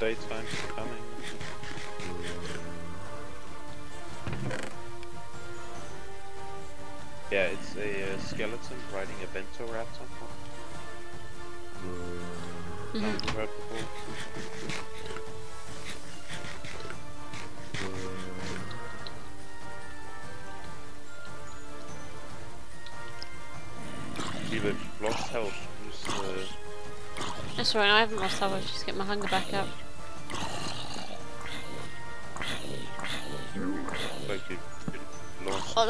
Daytime coming. Yeah, it's a skeleton riding a bento raft on top. Sounds you've heard before. You've lost health. That's right, I haven't lost health, I just get my hunger back up. What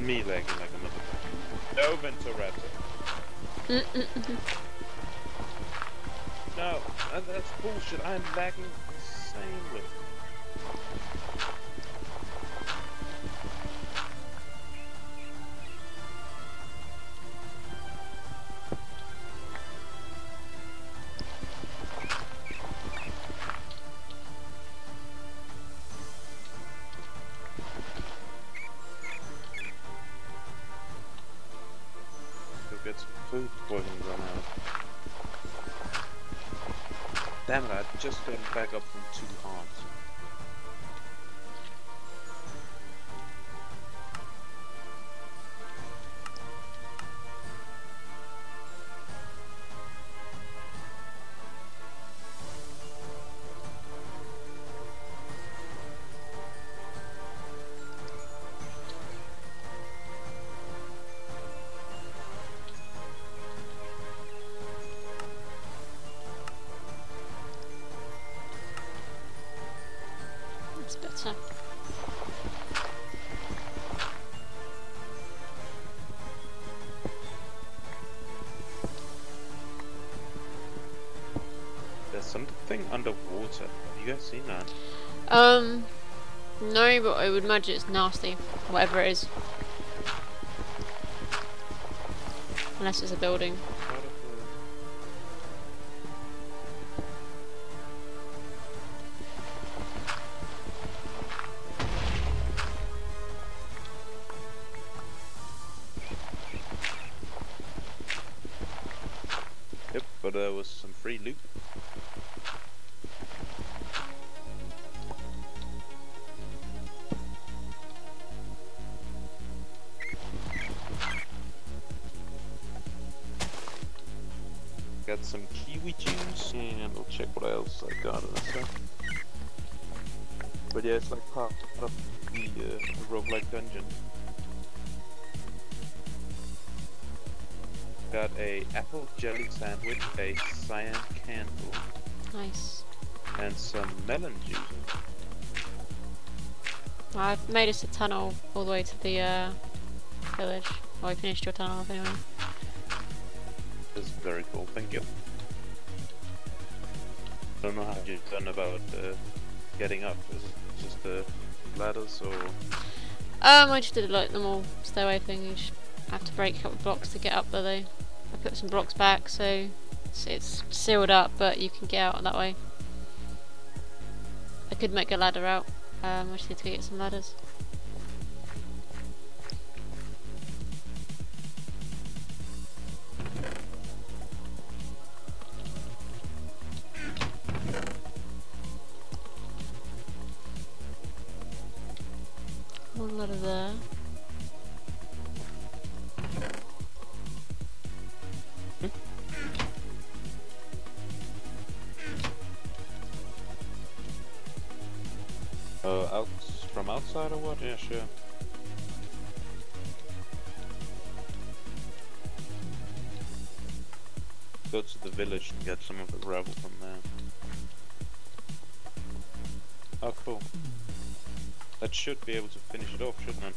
me lagging like a motherfucker. No Ventoraptor. No, that's bullshit. I'm lagging insanely. food poisoning right now. Damn it, I just went back up from 2 hearts. Something underwater. Have you guys seen that? No, but I would imagine it's nasty. Whatever it is. Unless it's a building. Yep, but there was some free loot. Got some kiwi juice, and we'll check what else I got and stuff. But yeah, it's like part of the roguelike dungeon. Got a apple jelly sandwich, a cyan candle. Nice. And some melon juice. I've made us a tunnel all the way to the village. Well, I finished your tunnel off anyway. That's very cool, thank you. Don't know how you've done about getting up. Is it just ladders or...? I just did like the normal stairway thing. You just have to break a couple of blocks to get up there though. I put some blocks back so it's sealed up but you can get out that way. I could make a ladder out. I just need to go get some ladders. One ladder there. Out from outside or what? Yeah, sure. Go to the village and get some of the gravel from there. Oh, cool. That should be able to finish it off, shouldn't it?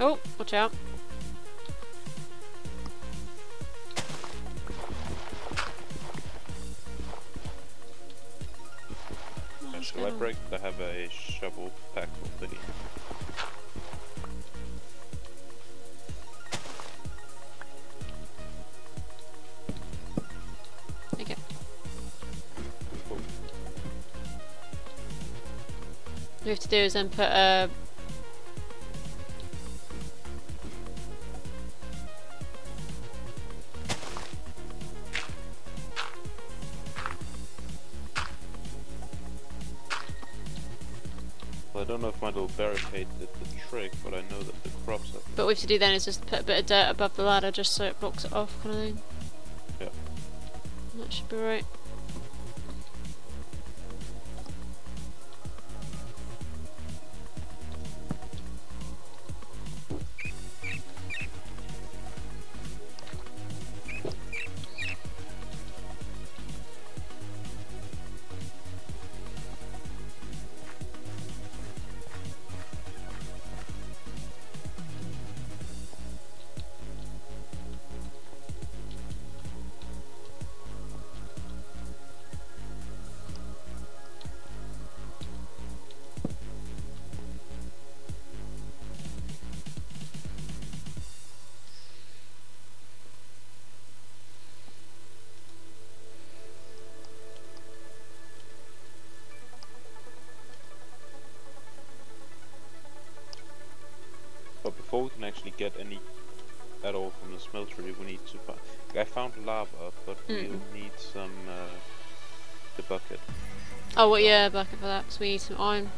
Oh, watch out. Shall I break to have a shovel pack already? What we have to do is then put a well, I don't know if my little barricade did the trick, but I know that the crops are... But what we have to do then is just put a bit of dirt above the ladder just so it blocks it off kind of thing. Yeah. That should be right. But before we can actually get any at all from the smeltery, we need to find... I found lava, but we'll need some... the bucket. Oh, well, yeah, bucket for that, because we need some iron.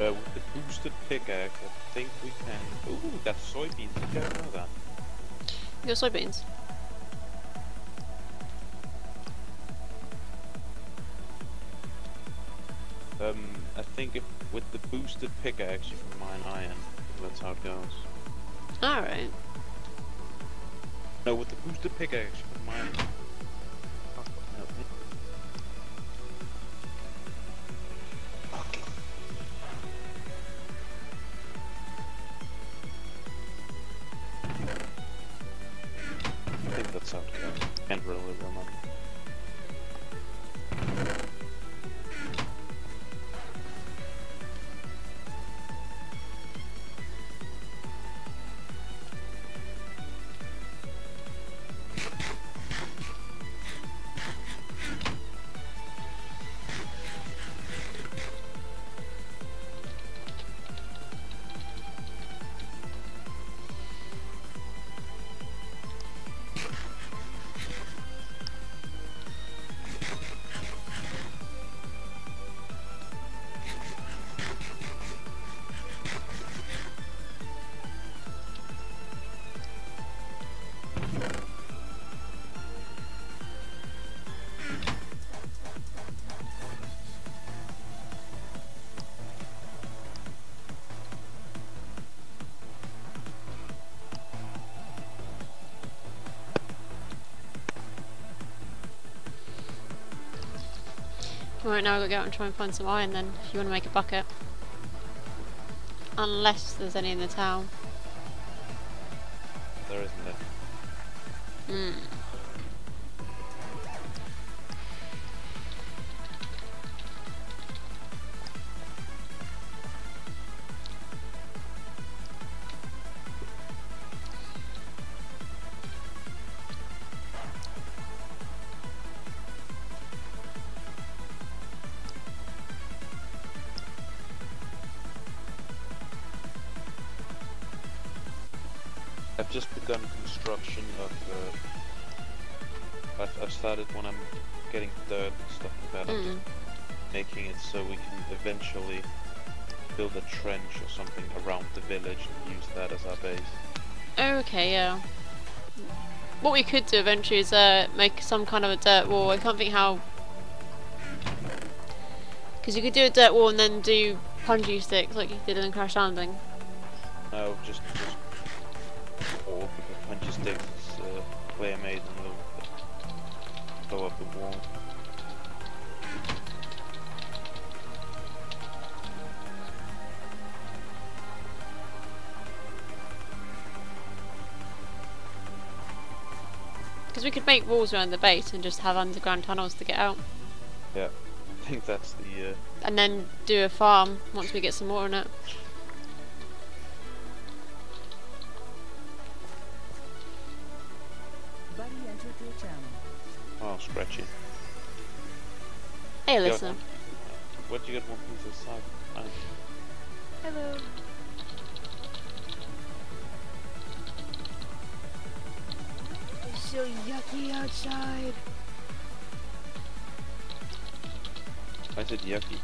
With the boosted pickaxe, I think we can... Ooh, that's soybeans. I didn't know that. You got soybeans. I think if with the boosted pickaxe you can mine iron. That's how it goes. Alright. No, with the boosted pickaxe you can mine... Right now, I've got to go out and try and find some iron then, if you want to make a bucket. Unless there's any in the town. There isn't it. I've just begun construction of I've started when I'm getting dirt and stuff like that, I'm making it so we can eventually build a trench or something around the village and use that as our base. Okay, yeah. What we could do eventually is make some kind of a dirt wall. I can't think how... Because you could do a dirt wall and then do punji sticks like you did in Crash Landing. No, just or the punches sticks player made and blow up the wall. Because we could make walls around the base and just have underground tunnels to get out. Yeah, I think that's the... And then do a farm once we get some water in it. Oh, scratchy. Hey, listen. Where'd you get one piece of side? Oh. Hello. It's so yucky outside. Why is it yucky?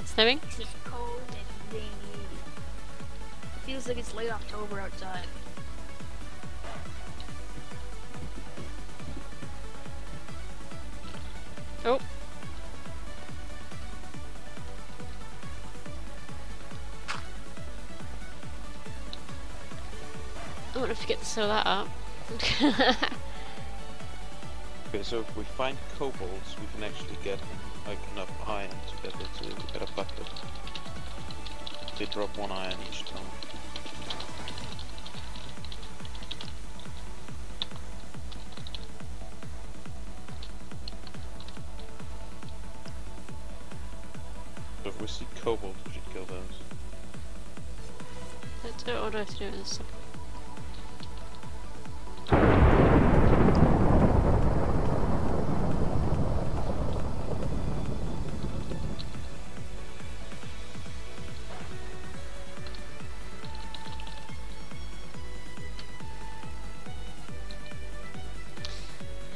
It's snowing? It's just cold and rainy. It feels like it's late October outside. Oh. I wonder if you get to sew that up. Okay, so if we find kobolds, we can actually get like enough iron to get a bucket. They drop one iron each time. we see kobolds, we should kill those. Let's do it, or do I have to do it this second?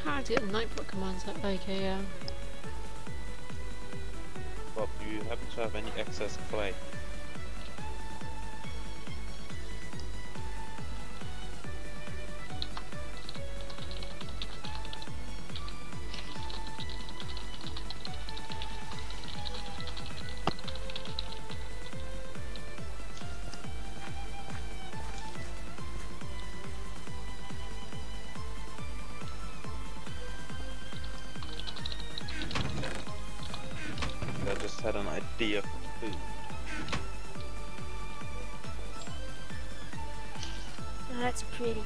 Hard to get the Nightbot commands that way, okay, yeah. Bob, do you happen to have any excess clay? Had an idea for food. Oh, that's pretty.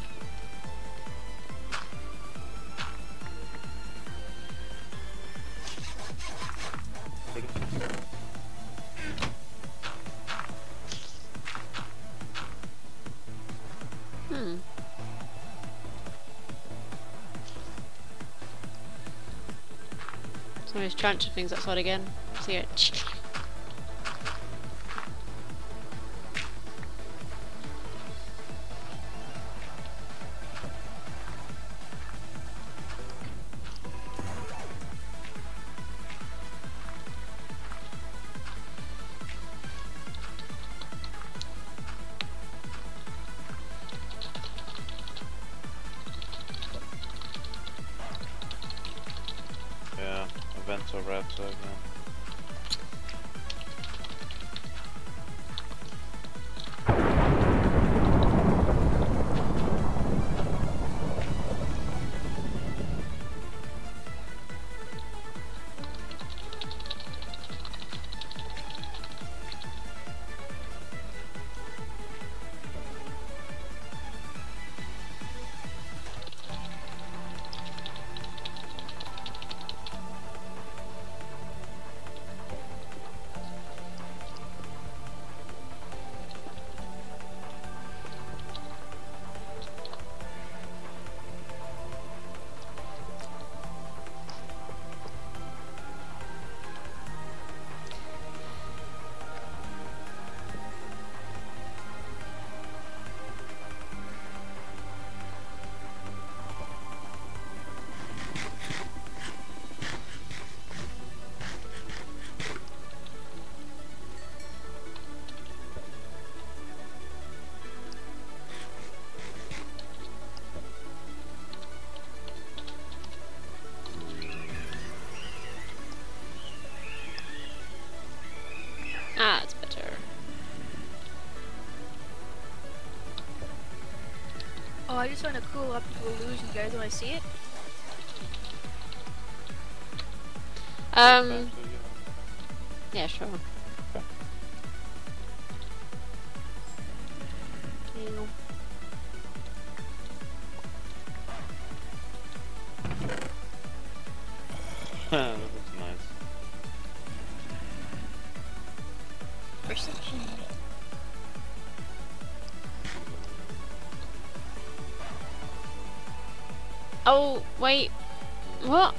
Somebody's chanting things outside again. See it. Yeah, events are wrapped up now. Oh, I just want a cool optical illusion, guys. Want to see it? Yeah, sure. Okay. Ew. That looks nice. Perception. Oh, wait, what?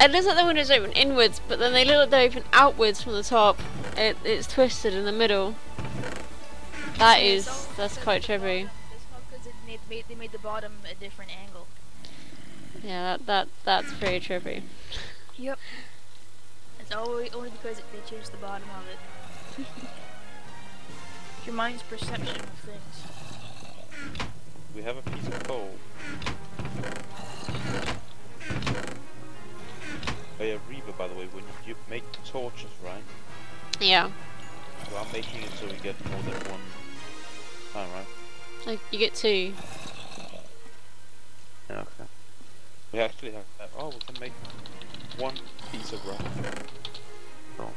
It looks like the windows open inwards, but then they look like they open outwards from the top. It's twisted in the middle. That's quite trippy. It's not because they made the bottom a different angle. Yeah, that's pretty trippy. Yep. It's only because they changed the bottom of it. Your mind's perception of things. We have a piece of coal. Oh yeah, Reba, by the way, when you make torches, right? Yeah. So I'm making it so we get more than one time, right? Like, you get two. Yeah, okay. We actually have that. Oh, we can make one piece of rock. Oh.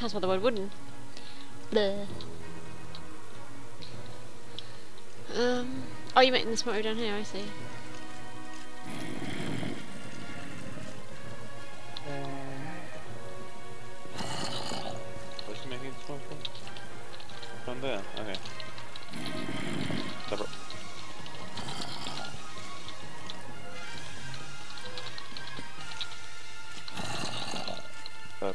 That's not the word, wooden. Bleh. Oh, you're making the smelter down here, I see. Where's the making the smelter from? From there, okay. Separate. That's oh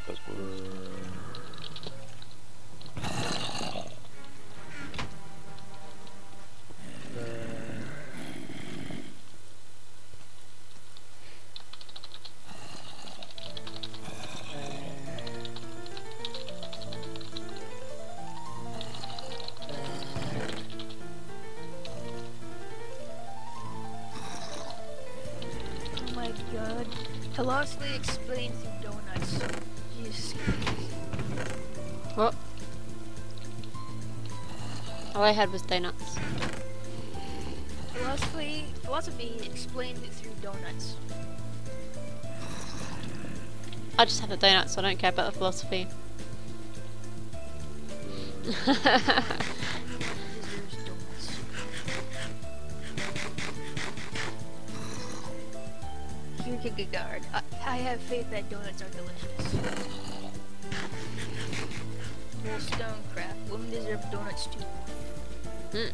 my god. Velocity explains the donuts. Jesus Christ. What? All I had was donuts. Philosophy explained it through donuts. I just have the donuts, so I don't care about the philosophy. Guard. I have faith that donuts are delicious. Well, Stonecraft, women deserve donuts too. Mm.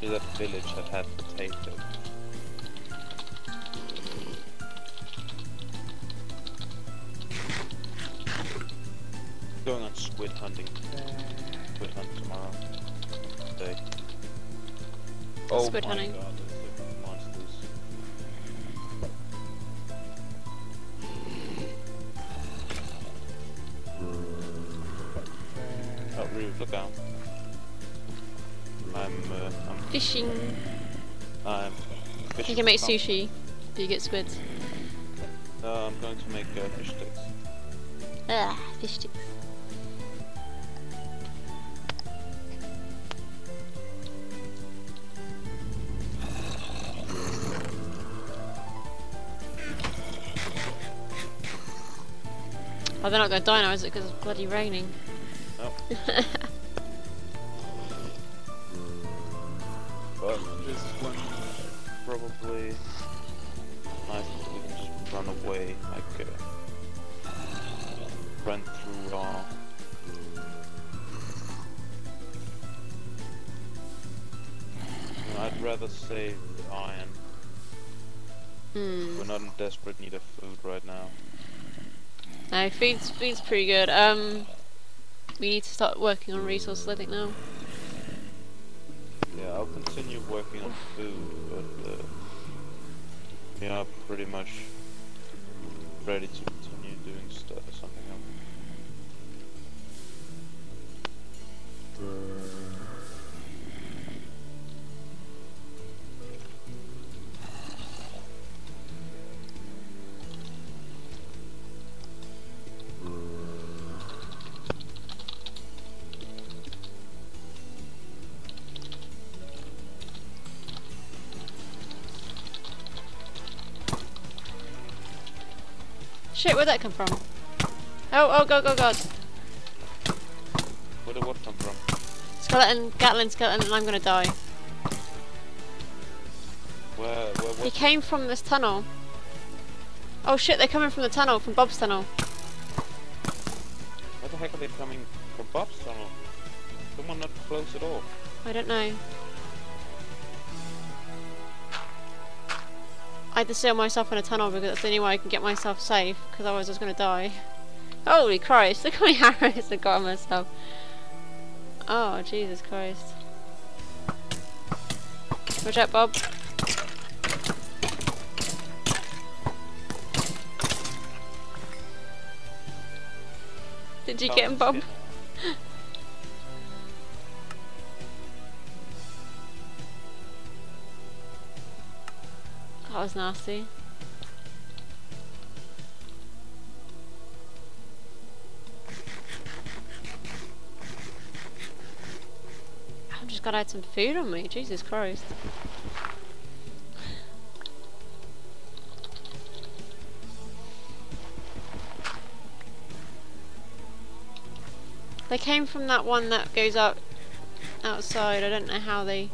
There's a village that had potatoes. Going on squid hunting. Squid hunt tomorrow. Today. Oh squid my hunting. God, those are monsters. Oh, Ruth, look out. I'm fishing. I'm fishing. You can make sushi. Do you get squids? No, I'm going to make fish sticks. Ah, fish sticks. Oh, they're not going to die now, is it? Because it's bloody raining. Oh. But this one probably nice if we can just run away, like run through our. I'd rather save the iron. Mm. We're not in desperate need of food right now. No, food's pretty good. We need to start working on resources, I think, now. Yeah, I'll continue working on food, but we are pretty much ready to continue doing stuff or something else. Shit, where'd that come from? Oh, go, God. Where did what come from? Skeleton, Gatling, and I'm gonna die. Where what? He came from this tunnel. Oh shit, they're coming from the tunnel, from Bob's tunnel. Where the heck are they coming from Bob's tunnel? Someone not close at all. I don't know. I had to seal myself in a tunnel because that's the only way I can get myself safe, because otherwise I was going to die. Holy Christ, look how many arrows I got on myself. Oh, Jesus Christ. Watch out, Bob. Did you get him, Bob? Yeah. That was nasty. just got to add some food on me, Jesus Christ. They came from that one that goes up outside, I don't know how they...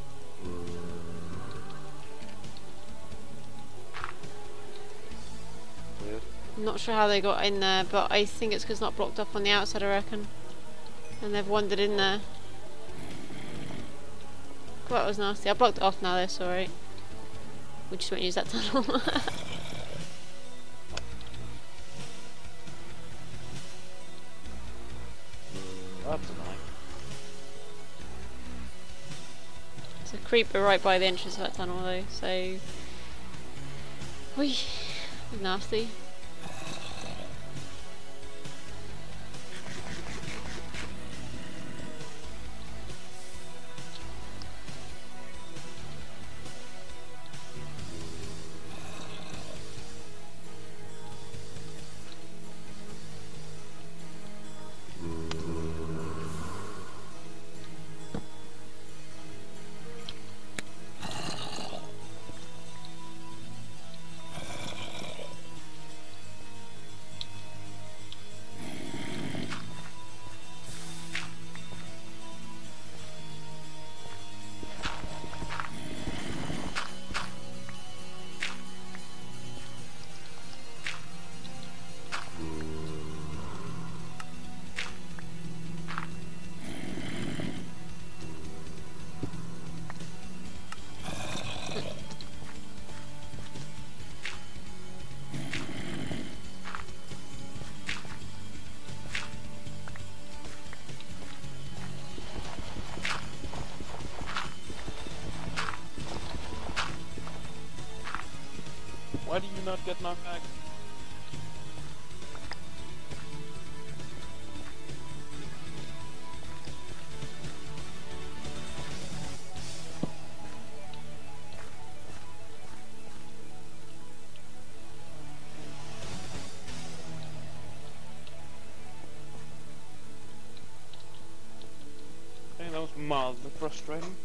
I'm not sure how they got in there, but I think it's because it's not blocked up on the outside, I reckon. And they've wandered in there. Well, that was nasty. I blocked it off now, though, so alright. We just won't use that tunnel. That's annoying. There's a creeper right by the entrance of that tunnel, though, so... Whee! Nasty. Why do you not get knocked back? Hey, that was mildly frustrating.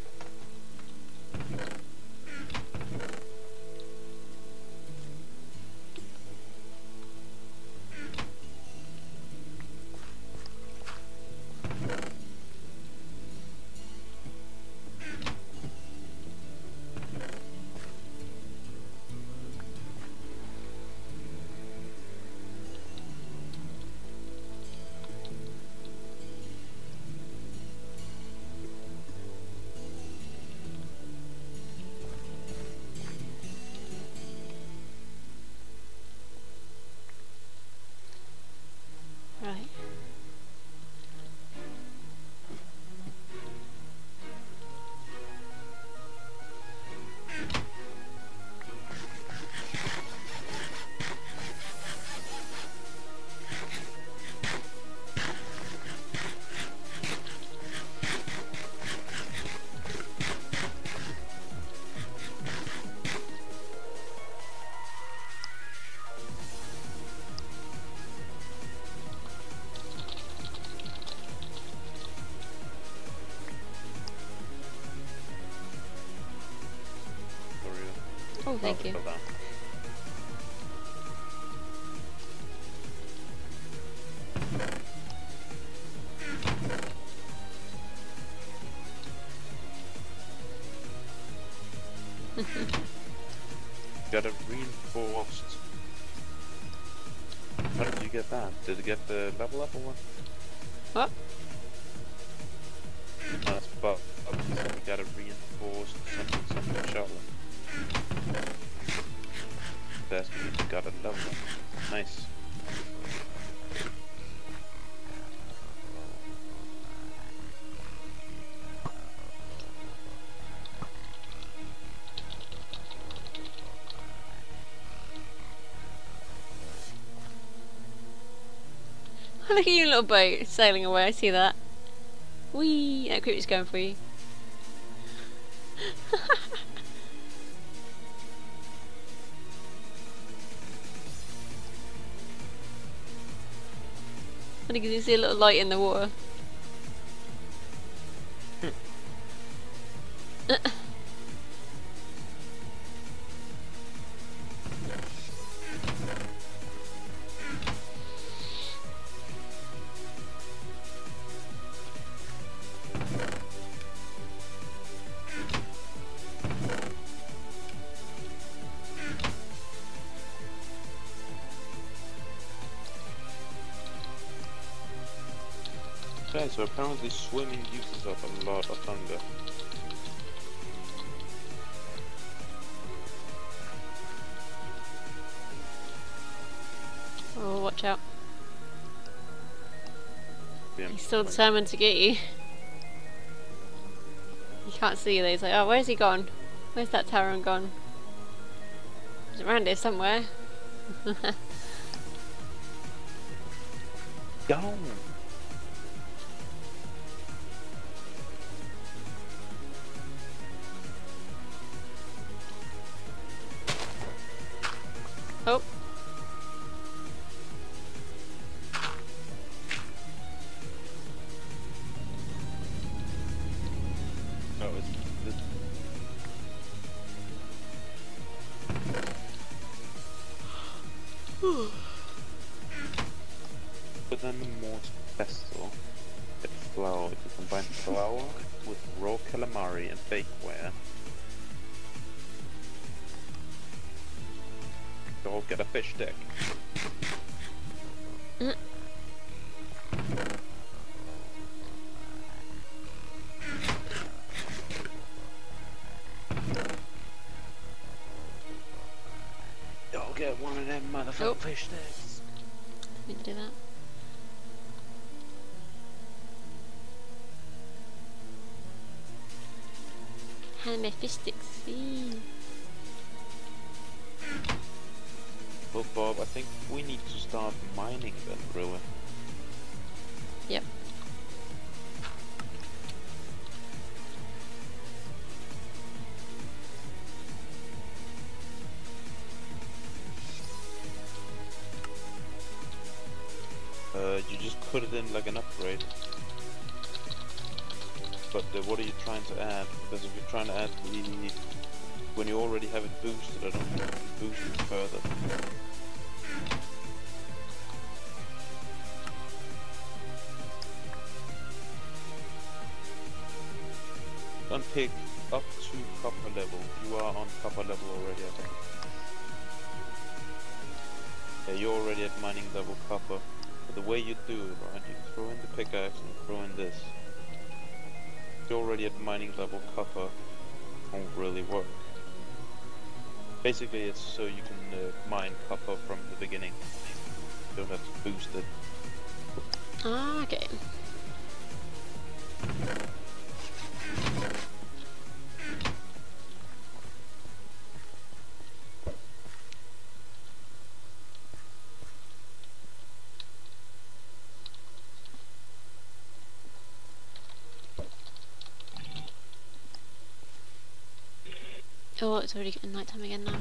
Oh, thank you. Got it reinforced. How did you get that? Did it get the level up or what? What? No, it's about. We got it reinforced something, shall we? That's got a level. Nice. Look at your little boat sailing away, I see that. Whee! That creeper's going for you. Because you see a little light in the water. Okay, so apparently swimming uses up a lot of thunder. Oh, watch out. Yeah, he's still determined to get you. He can't see you though, he's like, oh, where's he gone? Where's that Taron gone? He's around here somewhere. Gone! Oh. Oh, it's this. Put them in more pestle. It's flour. If you combine flour with raw calamari and bakeware, I'll get a fish stick. I'll get one of them motherfucking fish sticks. Let me do that. How many fish sticks? See? Well, Bob, I think we need to start mining then, really. Yep. You just put it in like an upgrade. But what are you trying to add? Because if you're trying to add the... When you already have it boosted, I don't want to boost it further. Unpick up to copper level. You are on copper level already, I think. Yeah, you're already at mining level copper. But the way you do it, right, you throw in the pickaxe and throw in this. You're already at mining level copper. Won't really work. Basically, it's so you can mine copper from the beginning. You don't have to boost it. Okay. Oh, it's already getting nighttime again now.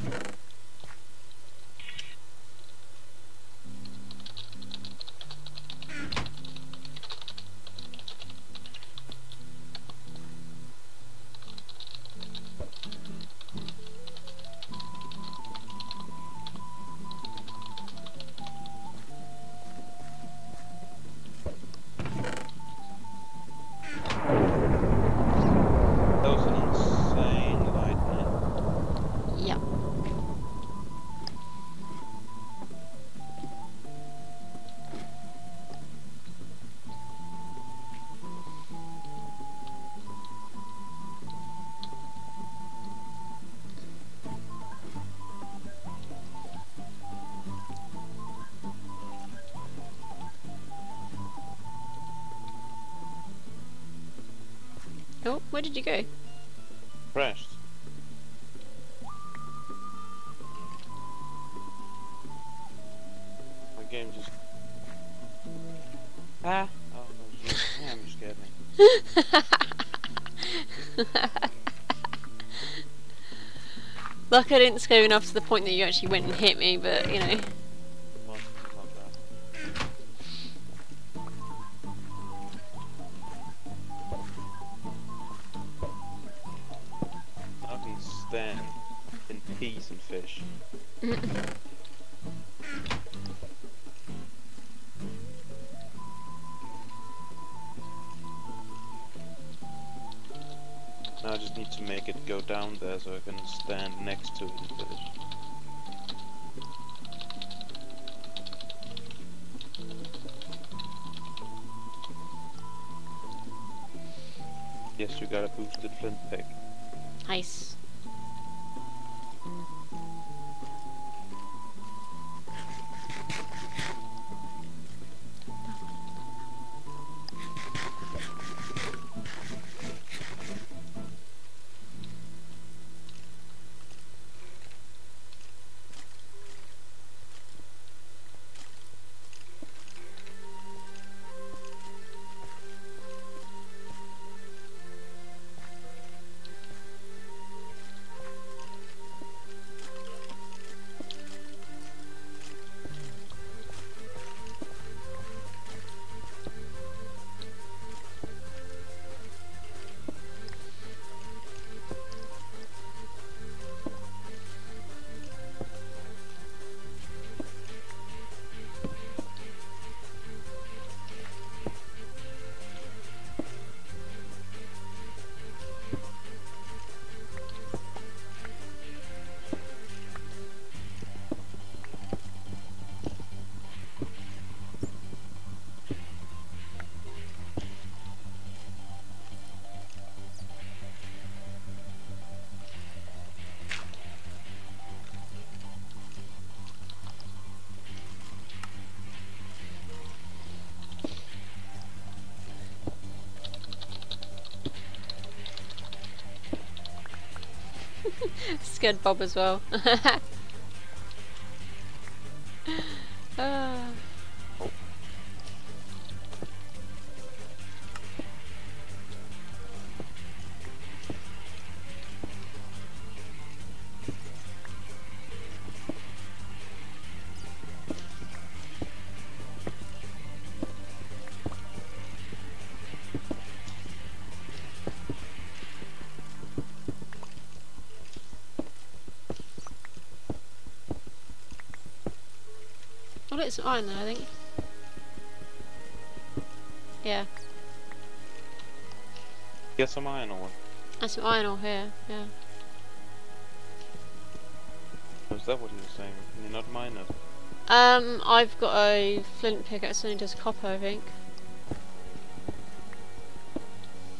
Oh, where did you go? Crashed. My game just... Ah! Oh no, shit. Damn, you scared me. Like I didn't scare enough to the point that you actually went and hit me, but you know. then can pee some fish. Now I just need to make it go down there so I can stand next to it and fish. Yes, you got a boosted flint pick. Nice. Scared Bob as well. Oh. I'll let some iron there, I think. Yeah. Get some iron ore. That's some iron ore here, yeah. Is that what you were saying? Can you not mine it? I've got a flint pickaxe that only does copper, I think.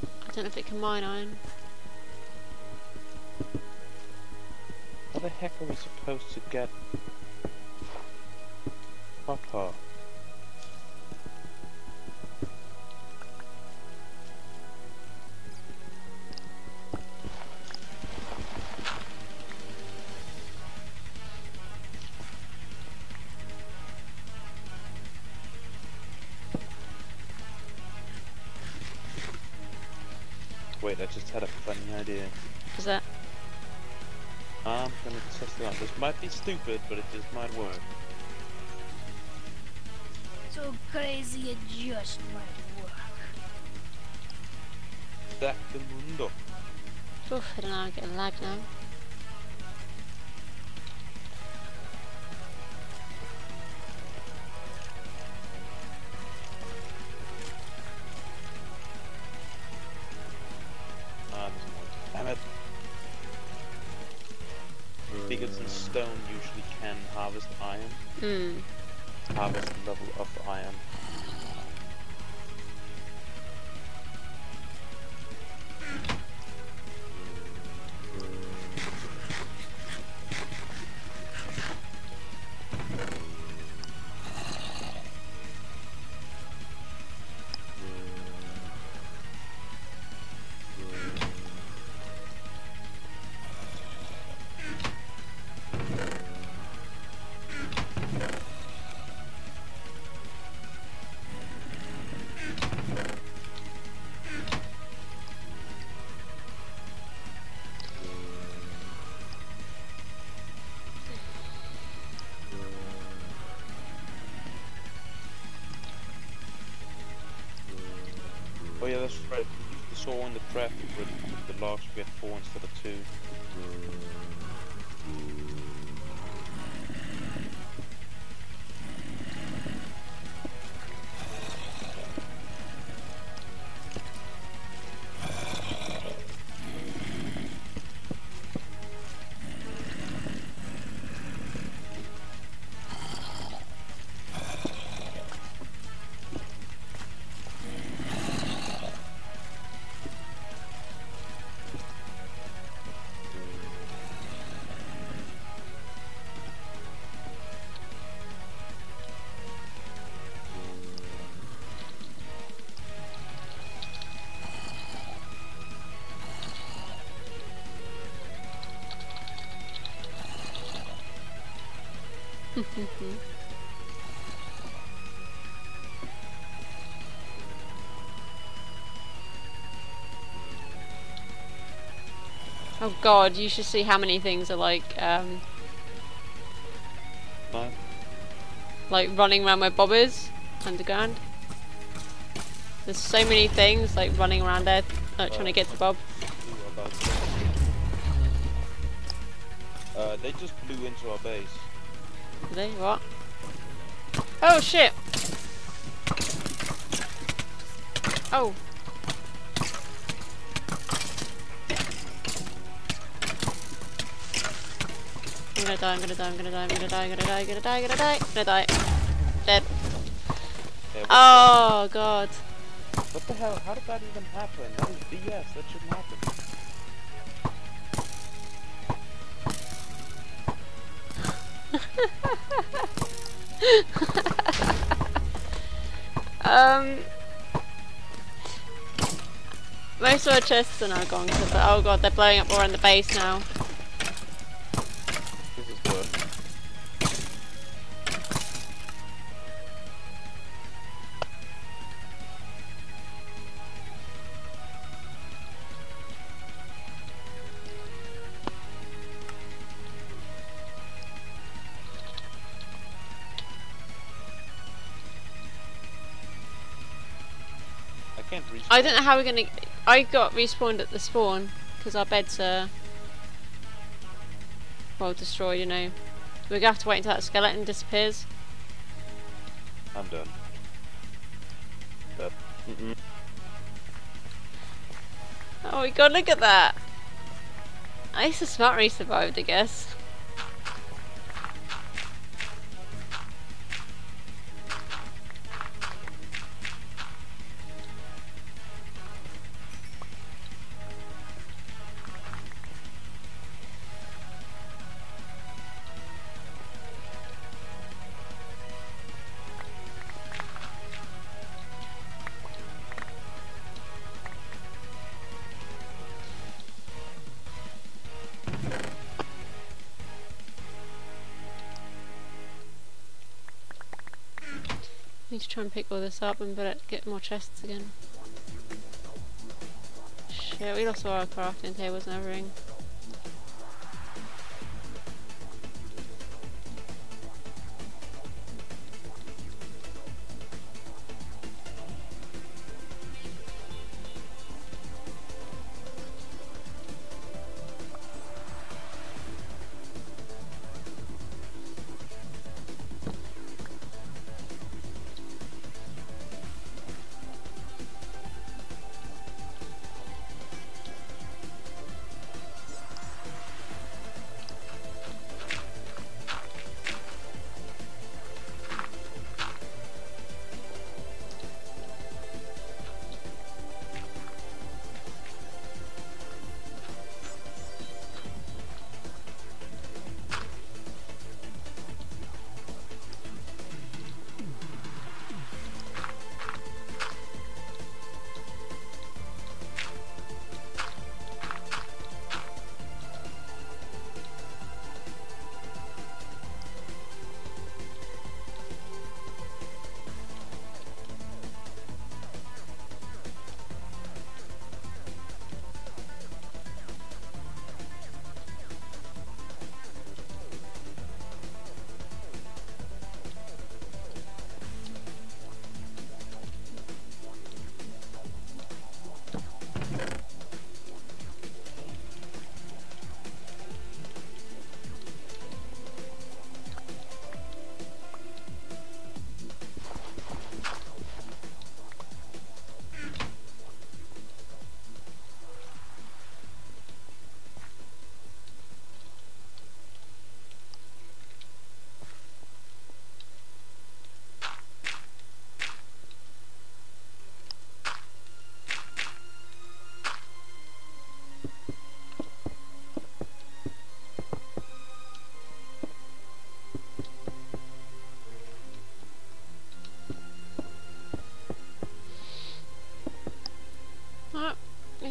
I don't know if it can mine iron. How the heck are we supposed to get copper? Wait, I just had a funny idea. What's that? I'm gonna test it out. This might be stupid, but it just might work. So crazy it just might work. Back the mundo. Oof, I don't know, I'm getting lagged now. Damn it. Bigots and stone usually can harvest iron. Hmm. Harvest level of iron. Oh yeah, that's right. You use the saw in the crafting grid, the large we had 4 instead of 2. Oh god, you should see how many things are like running around where Bob is underground. There's so many things like running around there, trying to get to Bob. They just blew into our base. Did they? What? Oh shit! Oh! I'm gonna die, I'm gonna die, I'm gonna die, I'm gonna die, I'm gonna die, I'm gonna die, I'm gonna die, I'm gonna die. Dead. Yeah, oh god. What the hell? How did that even happen? That was BS, that shouldn't happen. Most of our chests are now gone because oh god, they're blowing up more in the base now. This is good. I don't know how we're gonna. I got respawned at the spawn because our beds are well destroyed. You know, we're gonna have to wait until that skeleton disappears. I'm done. Oh my god! Look at that. At least the smart race survived, I guess. Need to try and pick all this up and get more chests again. Shit, we lost all our crafting tables and everything.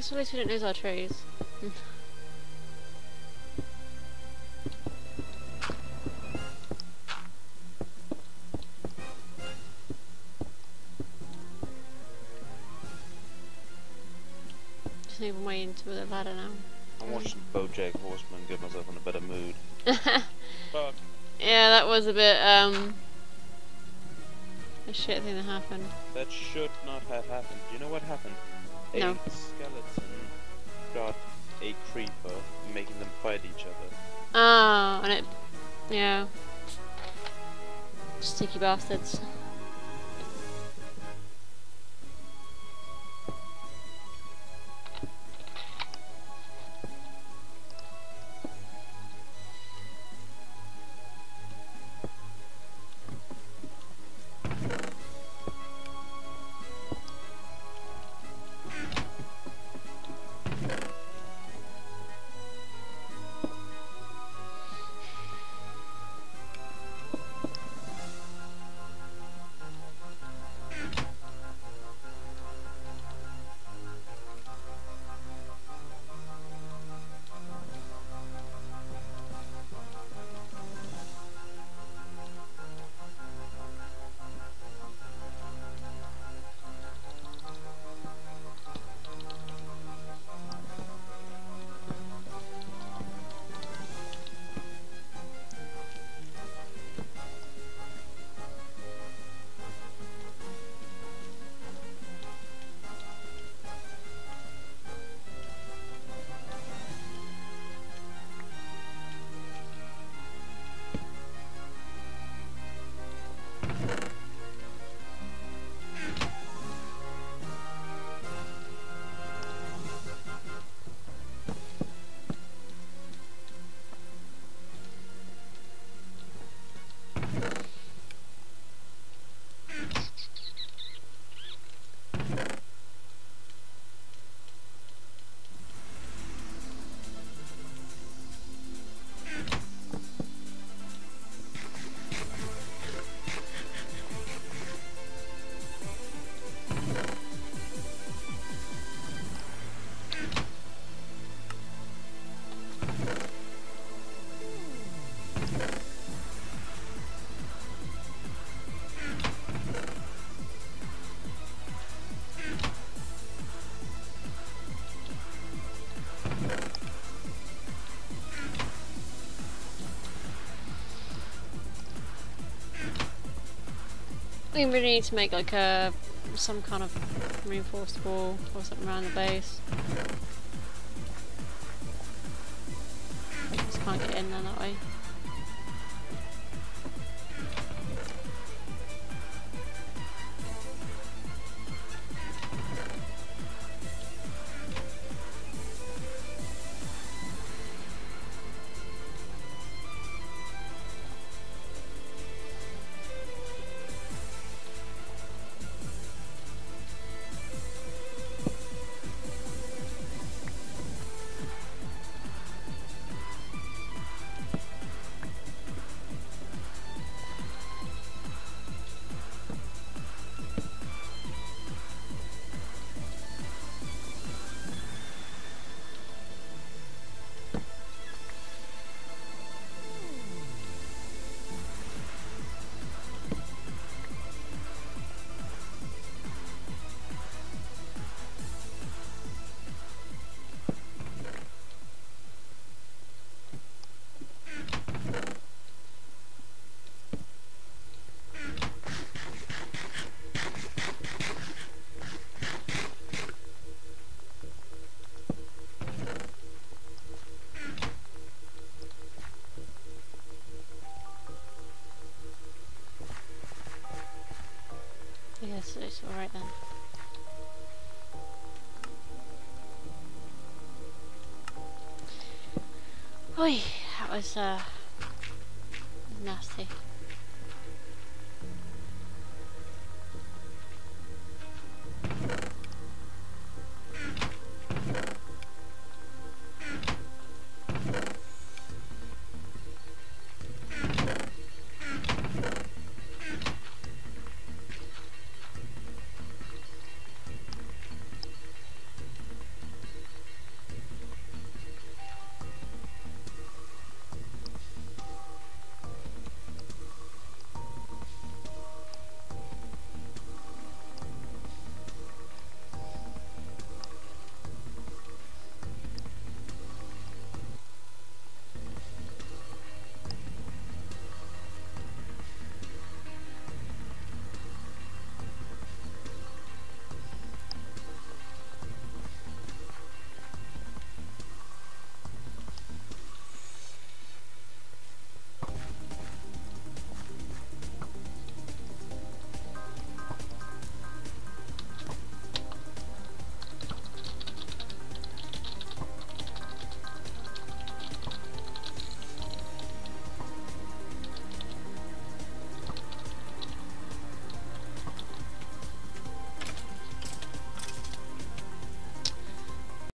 guess at least we don't lose our trees. Just move my way into the ladder now. I'm watching Bojack Horseman get myself in a better mood. Fuck. Yeah, that was a bit, a shit thing that happened. That should not have happened. Do you know what happened? No. A skeleton got a creeper, making them fight each other. Oh, and it... yeah. Sticky bastards. We really need to make like a some kind of reinforced wall or something around the base. Just can't get in there that way. Yes, it's alright then. Oi, that was nasty.